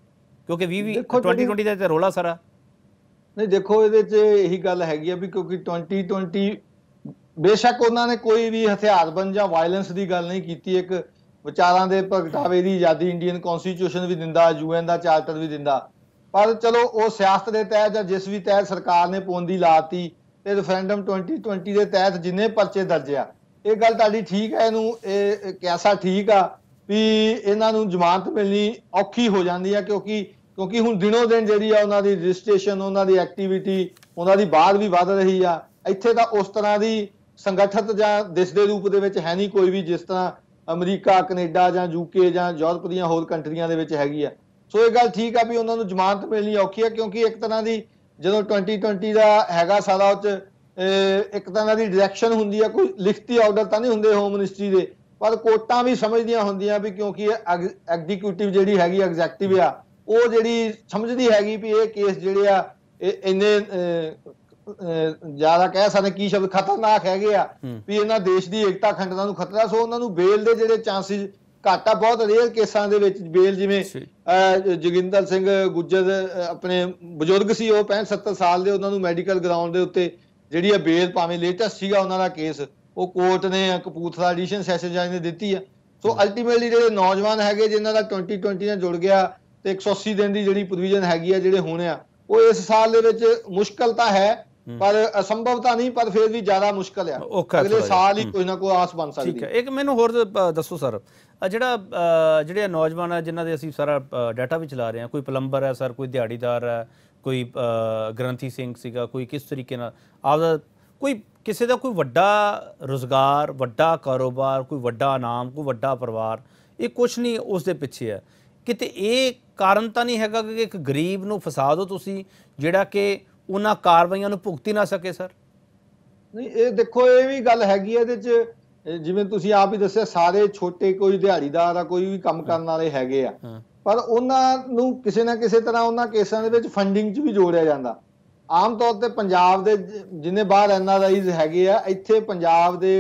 क्योंकि 2020 का रोला सारा नहीं। देखो यही गल हैगी भी, क्योंकि 2020 बेशक उन्होंने कोई भी हथियारबंद या वायलेंस की गल नहीं की, एक विचारां दे प्रगटावे की आज़ादी इंडियन कॉन्स्टिट्यूशन भी दिंदा, यूएन का चार्टर भी दिंदा, पर चलो वो सियासत के तहत या जिस भी तहत सरकार ने पाबंदी लाती तो रेफरेंडम 2020 के तहत जिन्ने परचे दर्ज आ, ये गल ताडी ठीक है, इनू कैसा ठीक आ भी इन्हों जमानत मिलनी औखी हो जाती है, क्योंकि हुण दिनों दिन जी उन्हों की रजिस्ट्रेशन, उन्होंने एक्टिविटी, उन्होंने बाहर भी वध रही आ, इत्थे तां उस तरह की संगठित जां देश दे रूप दे विच है नहीं कोई भी, जिस तरह अमरीका, कनेडा या यूके या यूरोप दीआं होर कंट्रियां दे विच हैगी आ। सो ये गल ठीक है भी उन्होंने जमानत मिलनी औखी है, क्योंकि एक तरह की जो 2020 का हैगा सारा एक तरह की डायरैक्शन हुंदी है, कोई लिखती ऑर्डर तो नहीं होंगे होम मिनिस्ट्री के, पर कोर्टां भी समझदियां होंदियां भी क्योंकि एग्जीक्यूटिव जी हैगी एग्जैक्टिव आ, वो जी समझती हैगी भी ये केस जोड़े आ इन्ने ज्यादा कह सकते की शब्द खतरनाक हैगे आ भी इन्हां देश की एकता खंडना नूं खतरा, सो उन्होंने बेल के जिहड़े चांसिस घाटा बहुत रेयर केसा बेल, जिमें जोगिंदर सिंह गुज्जर अपने बजुर्ग से 65-70 साल के, उन्होंने मैडिकल ग्राउंड के उत्ते जिहड़ी बेल भावें लेटेस्ट सीगा उन्हां दा केस वो कोर्ट ने कपूरथला एडिशन सैशन जज ने दी है। सो अल्टीमेटली जिहड़े नौजवान हैगे जिन्हां दा 2020 नाल जुड़ गया तो 180 दिन की जिहड़ी प्रोविजन हैगी आ जिहड़े होने वो इस साल दे विच मुश्किल तां है पर असंभवता नहीं, पर फिर भी ज्यादा मुश्किल है, अगले साल ही कोई ना कोई आस बन सकती है। एक मैनूं होर दसो सर, जिहड़े नौजवान है जिन्हां दे असीं सारा डाटा भी चला रहे हैं, कोई पलंबर है सर, कोई दिहाड़ीदार है, कोई ग्रंथी सिंह सीगा, कोई किस तरीके नाल आपदा, कोई किसी का कोई वड्डा रोजगार, वड्डा कारोबार, कोई वड्डा नाम, कोई वड्डा परिवार, ये कुछ नहीं उसके पिछे है। किते ये कारण तो नहीं हैगा कि एक गरीब नूं फसा दो तुसीं जिहड़ा कि उन्हां कार्रवाइयां नूं भुगती ना सके सर? नहीं, ये देखो ये भी गल हैगी है, जिवें तुसीं आप ही दस्सिया सारे छोटे कोई दिहाड़ीदार कोई भी काम करन वाले हैगे आ, पर उन्हां नूं किसी ना किसी तरह उन्हां केसां दे विच फंडिंग च भी जोड़िया जांदा। आम तौर ते पंजाब दे जिन्ने बाहर NRIs हैगे आ, इत्थे पंजाब दे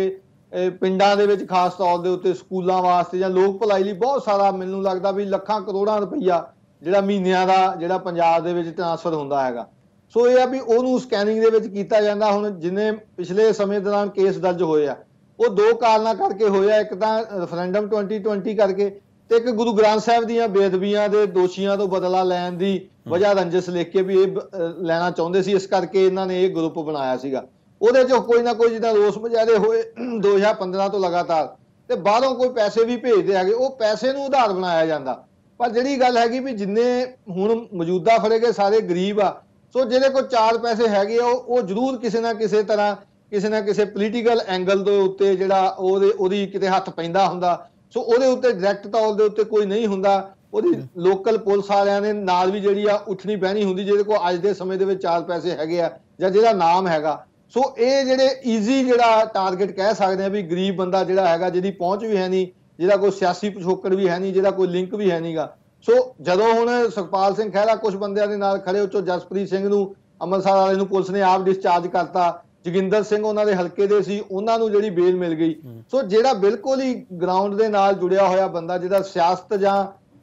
पिंडां दे विच खास तौर दे उत्ते स्कूलों वास्ते या लोक भलाई लई बहुत सारा मैनूं लगदा भी लखां करोड़ां रुपया जिहड़ा महीनिਆਂ ਦਾ ਜਿਹੜਾ पंजाब दे विच ट्रांसफर हुंदा हैगा। सो यह है भी उहनूं स्कैनिंग दे विच कीता जांदा। हुण जिन्हें पिछले समय दौरान केस दर्ज होए आ वो दो कारणों करके होया, एक तां रेफरेंडम 2020 करके ते एक गुरु ग्रंथ साहिब दीयां बेदबियां दे दोषियां तो बदला लैण दी वजह रंजिश लिख के भी ये लैना चाहुंदे सी, इस करके इन्हां ने यह ग्रुप बनाया सीगा। ਉਹਦੇ ਚੋਂ कोई ना कोई जिदा रोस मुजाहरे होए 2015 तो लगातार, तो बाहरों कोई पैसे भी भेजते है, वो पैसे ਨੂੰ आधार बनाया जाता। पर ਜਿਹੜੀ ਗੱਲ ਹੈਗੀ ਵੀ ਜਿੰਨੇ ਹੁਣ ਮੌਜੂਦਾ ਫੜੇ ਗਏ सारे गरीब आ, सो ਜਿਹਦੇ ਕੋਲ चार पैसे ਹੈਗੇ ਆ ਉਹ ਜ਼ਰੂਰ ਕਿਸੇ ਨਾ ਕਿਸੇ ਤਰ੍ਹਾਂ ਕਿਸੇ ਨਾ ਕਿਸੇ ਪੋਲੀਟੀਕਲ ਐਂਗਲ ਦੇ ਉੱਤੇ ਜਿਹੜਾ ਉਹਦੀ ਕਿਤੇ ਹੱਥ ਪੈਂਦਾ ਹੁੰਦਾ, ਸੋ ਉਹਦੇ ਉੱਤੇ ਡਾਇਰੈਕਟ ਤੌਰ ਦੇ ਉੱਤੇ ਕੋਈ ਨਹੀਂ ਹੁੰਦਾ। ਉਹਦੀ ਲੋਕਲ ਪੁਲਿਸ ਵਾਲਿਆਂ ਦੇ ਨਾਲ ਵੀ ਜਿਹੜੀ ਆ ਉੱਠਣੀ ਬਹਿਣੀ ਹੁੰਦੀ, ਜਿਹਦੇ ਕੋਲ ਅੱਜ ਦੇ ਸਮੇਂ ਦੇ ਵਿੱਚ चार पैसे ਹੈਗੇ ਆ ਜਾਂ ਜਿਹਦਾ ਨਾਮ ਹੈਗਾ। सो ये जेडे ईजी जेड़ा टारगेट कह सकते हैं भी गरीब बंदा जेड़ा हैगा, जिहदी पहुँच भी है नहीं, जिहदा कोई सियासी पिछोकड़ भी है नहीं, जिहदा कोई लिंक भी है नहीं गा। सो जदों हुण सुखपाल सिंह खहरा कुछ बंदियां दे नाल खड़े उचों जसप्रीत सिंह नूं अमृतसर वाले नूं पुलिस ने आप डिस्चार्ज करता, जोगिंदर सिंह उन्हां दे हलके दे सी उन्हां नूं जिहड़ी बेल मिल गई। सो जिहड़ा बिल्कुल ही ग्राउंड दे नाल जुड़िया होया बंदा, जिहदा सियासत जां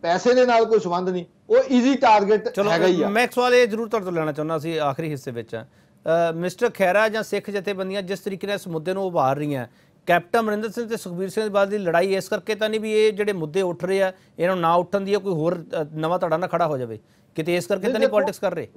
पैसे दे नाल कोई संबंध नहीं, वो ईजी टारगेट हैगा ही आ। मैं एक सवाल ये जरूर तुहाडे तों लैणा चाहुंदा सी आखिरी हिस्से विच, मिस्टर खैरा या सिख जथेबंदियां जिस तरीके इस मुद्दे को उभार रही हैं, कैप्टन अमरिंदर सिंह ते सुखबीर सिंह बादल की लड़ाई इस करके तो नहीं भी ये जो मुद्दे उठ रहे हैं इन्हों ना उठन दिया कोई होर नवा धड़ा ना खड़ा हो जाए, कितने इस करके तो नहीं पॉलिटिक्स कर रहे?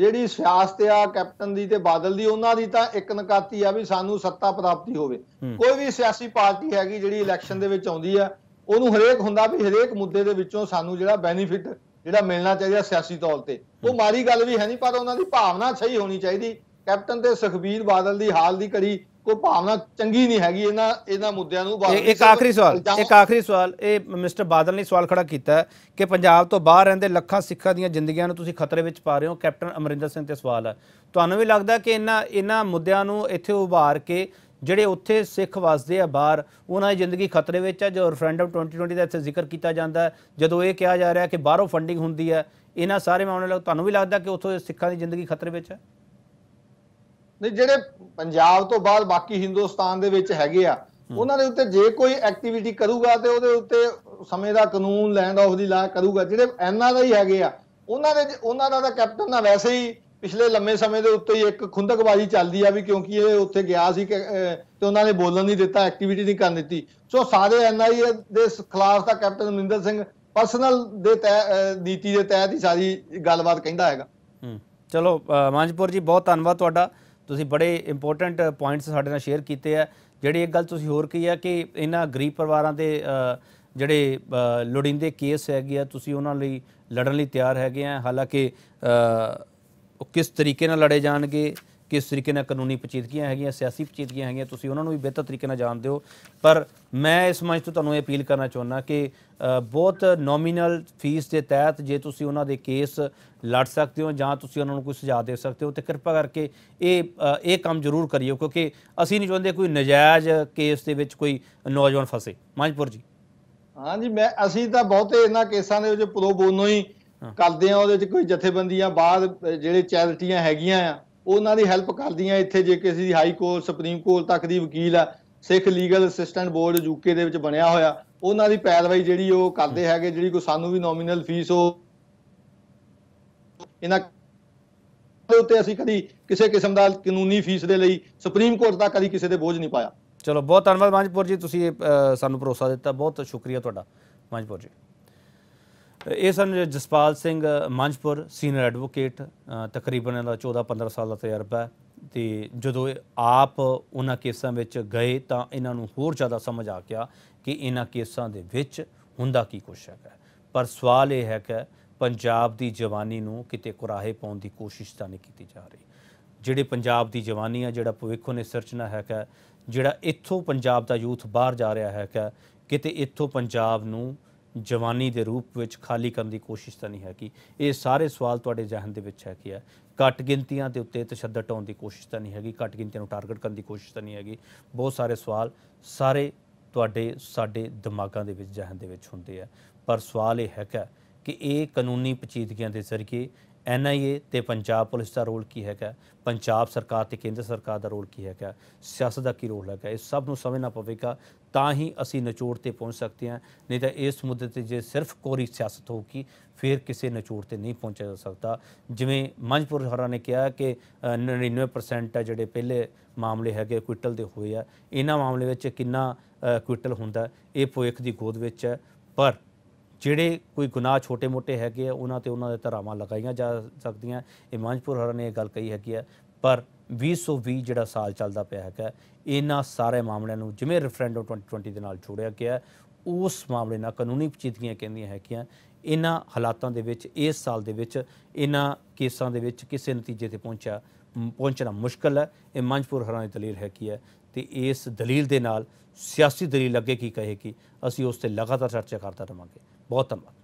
जी सियासत आ कैप्टन की बादल की, उन्होंने तो एक नकाती आ भी सानू सत्ता प्राप्ति होवे, कोई भी सियासी पार्टी हैगी जी इलैक्शन आती है ਉਹਨੂੰ ਹਰੇਕ ਹੁੰਦਾ ਵੀ ਹਰੇਕ ਮੁੱਦੇ ਦੇ ਵਿੱਚੋਂ ਸਾਨੂੰ ਜਿਹੜਾ ਬੈਨੀਫਿਟ ਜਿਹੜਾ ਮਿਲਣਾ ਚਾਹੀਦਾ ਸਿਆਸੀ ਤੌਰ ਤੇ, ਉਹ ਮਾੜੀ ਗੱਲ ਵੀ ਹੈ ਨਹੀਂ, ਪਰ ਉਹਨਾਂ ਦੀ ਭਾਵਨਾ ਸਹੀ ਹੋਣੀ ਚਾਹੀਦੀ। ਕੈਪਟਨ ਤੇ ਸੁਖਬੀਰ ਬਾਦਲ ਦੀ ਹਾਲ ਦੀ ਘੜੀ ਕੋਈ ਭਾਵਨਾ ਚੰਗੀ ਨਹੀਂ ਹੈਗੀ ਇਹਨਾਂ ਮੁੱਦਿਆਂ ਨੂੰ। ਇੱਕ ਆਖਰੀ ਸਵਾਲ ਇਹ ਮਿਸਟਰ ਬਾਦਲ ਨੇ ਸਵਾਲ ਖੜਾ ਕੀਤਾ ਕਿ ਪੰਜਾਬ ਤੋਂ ਬਾਹਰ ਰਹਿੰਦੇ ਲੱਖਾਂ ਸਿੱਖਾਂ ਦੀਆਂ ਜ਼ਿੰਦਗੀਆਂ ਨੂੰ ਤੁਸੀਂ ਖਤਰੇ ਵਿੱਚ ਪਾ ਰਹੇ ਹੋ। ਕੈਪਟਨ ਅਮਰਿੰਦਰ ਸਿੰਘ ਤੇ ਸਵਾਲ ਹੈ, ਤੁਹਾਨੂੰ ਵੀ ਲੱਗਦਾ ਕਿ ਇਹਨਾਂ ਮੁੱਦਿਆਂ ਨੂੰ ਇੱਥੇ ਉਭਾਰ ਕੇ ਜਿਹੜੇ ਉੱਥੇ ਸਿੱਖ ਵਸਦੇ ਆ ਬਾਹਰ ਉਹਨਾਂ ਦੀ ਜ਼ਿੰਦਗੀ ਖਤਰੇ ਵਿੱਚ ਹੈ? ਜੋ ਰੈਫਰੈਂਡਮ 2020 ਦਾ ਇੱਥੇ ਜ਼ਿਕਰ ਕੀਤਾ ਜਾਂਦਾ ਹੈ, ਜਦੋਂ ਇਹ ਕਿਹਾ ਜਾ ਰਿਹਾ ਕਿ ਬਾਹਰੋਂ ਫੰਡਿੰਗ ਹੁੰਦੀ ਹੈ, ਇਹਨਾਂ ਸਾਰੇ ਮਾਮਲੇ ਨਾਲ ਤੁਹਾਨੂੰ ਵੀ ਲੱਗਦਾ ਕਿ ਉੱਥੋਂ ਸਿੱਖਾਂ ਦੀ ਜ਼ਿੰਦਗੀ ਖਤਰੇ ਵਿੱਚ ਹੈ? नहीं, जिहड़े पंजाब तो बाद बाकी हिंदुस्तान दे विच हैगे आ, उन्हां दे उत्ते जे कोई एक्टिविटी करूगा तो उहदे उत्ते समय दा कानून लैंड ऑफ दी ला करूगा। जिहड़े एनआईए हैगे आ उन्हां दा तां कैप्टन दा वैसे ही पिछले लंबे समय दे उत्ते ही एक खुंदकबाजी चलदी आ भी क्योंकि ये उत्थे गया सी ते उन्हां ने बोलण नहीं दित्ता, एक्टिविटी नहीं करन दित्ती। सो सारे एनआईए दे खिलाफ तां कैप्टन अमरिंदर सिंह परसनल दे नीति दे तहत ही सारी गलबात कहंदा हैगा। चलो मांझपुर जी, बहुत धन्नवाद तुहाडा, ਤੁਸੀਂ ਬੜੇ ਇੰਪੋਰਟੈਂਟ ਪੁਆਇੰਟਸ ਸਾਡੇ ਨਾਲ ਸ਼ੇਅਰ ਕੀਤੇ ਆ। ਜਿਹੜੀ ਇੱਕ ਗੱਲ ਤੁਸੀਂ ਹੋਰ ਕਹੀ ਆ ਕਿ ਇਹਨਾਂ ਗਰੀਬ ਪਰਿਵਾਰਾਂ ਦੇ ਜਿਹੜੇ ਲੋੜੀਂਦੇ ਕੇਸ ਹੈਗੇ ਆ, ਤੁਸੀਂ ਉਹਨਾਂ ਲਈ ਲੜਨ ਲਈ ਤਿਆਰ ਹੈਗੇ ਆ। ਹਾਲਾਂਕਿ ਉਹ ਕਿਸ ਤਰੀਕੇ ਨਾਲ ਲੜੇ ਜਾਣਗੇ, ਕਿਸ ਤਰੀਕੇ ਨਾਲ ਕਾਨੂੰਨੀ ਪੇਚੀਦਗੀਆਂ ਹੈਗੀਆਂ, ਸਿਆਸੀ ਪੇਚੀਦਗੀਆਂ ਹੈਗੀਆਂ, ਤੁਸੀਂ ਉਹਨਾਂ ਨੂੰ ਵੀ ਬਿਹਤਰ ਤਰੀਕੇ ਨਾਲ ਜਾਣਦੇ ਹੋ। ਪਰ ਮੈਂ ਇਸ ਮੰਚ ਤੋਂ ਤੁਹਾਨੂੰ ਇਹ ਅਪੀਲ ਕਰਨਾ ਚਾਹੁੰਦਾ ਕਿ ਬਹੁਤ ਨੋਮੀਨਲ ਫੀਸ ਦੇ ਤਹਿਤ ਜੇ ਤੁਸੀਂ ਉਹਨਾਂ ਦੇ ਕੇਸ ਲੜ ਸਕਦੇ ਹੋ ਜਾਂ ਤੁਸੀਂ ਉਹਨਾਂ ਨੂੰ ਕੋਈ ਸੁਝਾਅ ਦੇ ਸਕਦੇ ਹੋ, ਤੇ ਕਿਰਪਾ ਕਰਕੇ ਇਹ ਕੰਮ ਜ਼ਰੂਰ ਕਰਿਓ, ਕਿਉਂਕਿ ਅਸੀਂ ਨਹੀਂ ਚਾਹੁੰਦੇ ਕੋਈ ਨਜਾਇਜ਼ ਕੇਸ ਦੇ ਵਿੱਚ ਕੋਈ ਨੌਜਵਾਨ ਫਸੇ। ਮਾਂਝਪੁਰ ਜੀ। हाँ जी, मैं ਅਸੀਂ ਤਾਂ ਬਹੁਤੇ ਇਹਨਾਂ ਕੇਸਾਂ ਦੇ ਵਿੱਚ ਪ੍ਰੋ ਬੋਨੋ ਹੀ ਕਰਦੇ ਹਾਂ, ਉਹਦੇ ਵਿੱਚ ਕੋਈ ਜਥੇਬੰਦੀਆਂ ਬਾਅਦ ਜਿਹੜੇ ਚੈਰਿਟੀਆਂ ਹੈਗੀਆਂ ਆ ਉਹਨਾਂ ਦੀ ਹੈਲਪ ਕਰਦੀਆਂ। ਇੱਥੇ ਜੇ ਕਿਸੇ ਦੀ ਹਾਈ ਕੋਰਟ ਸੁਪਰੀਮ ਕੋਰਟ ਤੱਕ ਦੀ ਵਕੀਲ ਆ, Sikh legal assistant board UK ਦੇ ਵਿੱਚ ਬਣਿਆ ਹੋਇਆ, ਉਹਨਾਂ ਦੀ ਪੈਰਵਾਈ ਜਿਹੜੀ ਉਹ ਕਰਦੇ ਹੈਗੇ, ਜਿਹੜੀ ਕੋਈ ਸਾਨੂੰ ਵੀ ਨੋਮੀਨਲ ਫੀਸ ਉਹ ਇਹਨਾਂ ਦੇ ਉੱਤੇ ਅਸੀਂ ਕਦੀ ਕਿਸੇ ਕਿਸਮ ਦਾ ਕਾਨੂੰਨੀ ਫੀਸ ਦੇ ਲਈ ਸੁਪਰੀਮ ਕੋਰਟ ਤੱਕ ਕਦੀ ਕਿਸੇ ਦੇ ਬੋਝ ਨਹੀਂ ਪਾਇਆ। ਚਲੋ, ਬਹੁਤ ਧੰਨਵਾਦ ਮਾਂਝਪੁਰ ਜੀ, ਤੁਸੀਂ ਸਾਨੂੰ ਭਰੋਸਾ ਦਿੱਤਾ, ਬਹੁਤ ਸ਼ੁਕਰੀਆ ਤੁਹਾਡਾ ਮਾਂਝਪੁਰ ਜੀ। ਇਹ ਸਨ ਜਸਪਾਲ ਸਿੰਘ ਮਾਂਝਪੁਰ, ਸੀਨੀਅਰ ਐਡਵੋਕੇਟ, ਤਕਰੀਬਨ ਇਹਦਾ 14-15 ਸਾਲ ਦਾ ਤਜਰਬਾ ਹੈ, ਤੇ ਜਦੋਂ ਆਪ ਉਹਨਾਂ ਕੇਸਾਂ ਵਿੱਚ ਗਏ ਤਾਂ ਇਹਨਾਂ ਨੂੰ ਹੋਰ ਜ਼ਿਆਦਾ ਸਮਝ ਆ ਗਿਆ ਕਿ ਇਹਨਾਂ ਕੇਸਾਂ ਦੇ ਵਿੱਚ ਹੁੰਦਾ ਕੀ ਕੁਛ ਹੈਗਾ। ਪਰ ਸਵਾਲ ਇਹ ਹੈ ਕਿ ਪੰਜਾਬ ਦੀ ਜਵਾਨੀ ਨੂੰ ਕਿਤੇ ਕੁਰਾਹੇ ਪਾਉਣ ਦੀ ਕੋਸ਼ਿਸ਼ ਤਾਂ ਨਹੀਂ ਕੀਤੀ ਜਾ ਰਹੀ। ਜਿਹੜੇ ਪੰਜਾਬ ਦੀ ਜਵਾਨੀ ਆ, ਜਿਹੜਾ ਭਵਿੱਖ ਉਹਨੇ ਸਿਰਜਣਾ ਹੈਗਾ, ਜਿਹੜਾ ਇੱਥੋਂ ਪੰਜਾਬ ਦਾ ਯੂਥ ਬਾਹਰ ਜਾ ਰਿਹਾ ਹੈਗਾ, ਕਿਤੇ ਇੱਥੋਂ ਪੰਜਾਬ ਨੂੰ ਜਵਾਨੀ ਦੇ ਰੂਪ ਵਿੱਚ ਖਾਲੀ ਕਰਨ ਦੀ ਕੋਸ਼ਿਸ਼ ਤਾਂ ਨਹੀਂ ਹੈਗੀ। ਇਹ ਸਾਰੇ ਸਵਾਲ ਤੁਹਾਡੇ ਜ਼ਿਹਨ ਦੇ ਵਿੱਚ ਹੈਗੇ ਆ। ਘੱਟ ਗਿਣਤੀਆਂ ਦੇ ਉੱਤੇ ਤਸ਼ੱਦਦ ਢਾਉਣ ਦੀ ਕੋਸ਼ਿਸ਼ ਤਾਂ ਨਹੀਂ ਹੈਗੀ, ਘੱਟ ਗਿਣਤੀਆਂ ਨੂੰ ਟਾਰਗੇਟ ਕਰਨ ਦੀ ਕੋਸ਼ਿਸ਼ ਤਾਂ ਨਹੀਂ ਹੈਗੀ। ਬਹੁਤ ਸਾਰੇ ਸਵਾਲ ਸਾਰੇ ਤੁਹਾਡੇ ਸਾਡੇ ਦਿਮਾਗਾਂ ਦੇ ਵਿੱਚ, ਜ਼ਿਹਨ ਦੇ ਵਿੱਚ ਹੁੰਦੇ ਆ। ਪਰ ਸਵਾਲ ਇਹ ਹੈਗਾ ਕਿ ਇਹ ਕਾਨੂੰਨੀ ਪੇਚੀਦਗੀਆਂ ਦੇ ਜ਼ਰੀਏ NIA ਤੇ ਪੰਜਾਬ ਪੁਲਿਸ ਦਾ ਰੋਲ ਕੀ ਹੈਗਾ, ਪੰਜਾਬ ਸਰਕਾਰ ਤੇ ਕੇਂਦਰ ਸਰਕਾਰ ਦਾ ਰੋਲ ਕੀ ਹੈਗਾ, ਸਿਆਸਤ ਦਾ ਕੀ ਰੋਲ ਹੈਗਾ, ਇਹ ਸਭ ਨੂੰ ਸਮਝਣਾ ਪਵੇਗਾ, ਤਾਂ ਹੀ ਅਸੀਂ ਨਿਚੋੜ ਤੇ ਪਹੁੰਚ ਸਕਦੇ ਹਾਂ। ਨਹੀਂ ਤਾਂ ਇਸ ਮੁੱਦੇ ਤੇ ਜੇ ਸਿਰਫ ਕੋਰੀ ਸਿਆਸਤ ਹੋਊਗੀ ਫਿਰ ਕਿਸੇ ਨਿਚੋੜ ਤੇ ਨਹੀਂ ਪਹੁੰਚਿਆ ਜਾ ਸਕਦਾ। ਜਿਵੇਂ ਮਾਂਝਪੁਰ ਹੋਰਾਂ ਨੇ ਕਿਹਾ ਕਿ 99% ਆ ਜਿਹੜੇ ਪਹਿਲੇ ਮਾਮਲੇ ਹੈਗੇ ਕੁਇਟਲ ਦੇ ਹੋਏ ਆ, ਇਹਨਾਂ ਮਾਮਲੇ ਵਿੱਚ ਕਿੰਨਾ ਕੁਇਟਲ ਹੁੰਦਾ ਇਹ ਭਵਿੱਖ ਦੀ ਗੋਦ ਵਿੱਚ ਹੈ। ਪਰ ਜਿਹੜੇ ਕੋਈ ਗੁਨਾਹ ਛੋਟੇ ਮੋਟੇ ਹੈਗੇ ਆ ਉਹਨਾਂ 'ਤੇ ਉਹਨਾਂ ਦੇ ਧਾਰਾਵਾਂ ਲਗਾਈਆਂ ਜਾ ਸਕਦੀਆਂ। ਇਹ ਮਾਂਝਪੁਰ ਹੋਰਾਂ ਨੇ ਇਹ ਗੱਲ ਕਹੀ ਹੈਗੀ ਆ। ਪਰ 2020 ਜਿਹੜਾ ਸਾਲ ਚੱਲਦਾ ਪਿਆ ਹੈਗਾ, ਇਹਨਾਂ ਸਾਰੇ ਮਾਮਲਿਆਂ ਨੂੰ ਜਿਵੇਂ ਰੈਫਰੈਂਡਮ 2020 ਦੇ ਨਾਲ ਜੋੜਿਆ ਗਿਆ, ਉਸ ਮਾਮਲੇ ਨਾਲ ਕਾਨੂੰਨੀ ਪੇਚੀਦਗੀਆਂ ਕਹਿੰਦੀਆਂ ਹੈਗੀਆਂ। ਇਹਨਾਂ ਹਾਲਾਤਾਂ ਦੇ ਵਿੱਚ ਇਸ ਸਾਲ ਦੇ ਵਿੱਚ ਇਹਨਾਂ ਕੇਸਾਂ ਦੇ ਵਿੱਚ ਕਿਸੇ ਨਤੀਜੇ 'ਤੇ ਪਹੁੰਚਣਾ ਮੁਸ਼ਕਲ ਹੈ। ਇਹ ਮਾਂਝਪੁਰ ਹੋਰਾਂ ਦੀ ਦਲੀਲ ਹੈਗੀ ਹੈ, ਤੇ ਇਸ ਦਲੀਲ ਦੇ ਨਾਲ ਸਿਆਸੀ ਦਲੀਲ ਅੱਗੇ ਕੀ ਕਹੇਗੀ, ਅਸੀਂ ਉਸ 'ਤੇ ਲਗਾਤਾਰ ਚਰਚਾ ਕਰਦਾ ਰਹਾਂਗੇ। ਬਹੁਤ ਧੰਨਵਾਦ।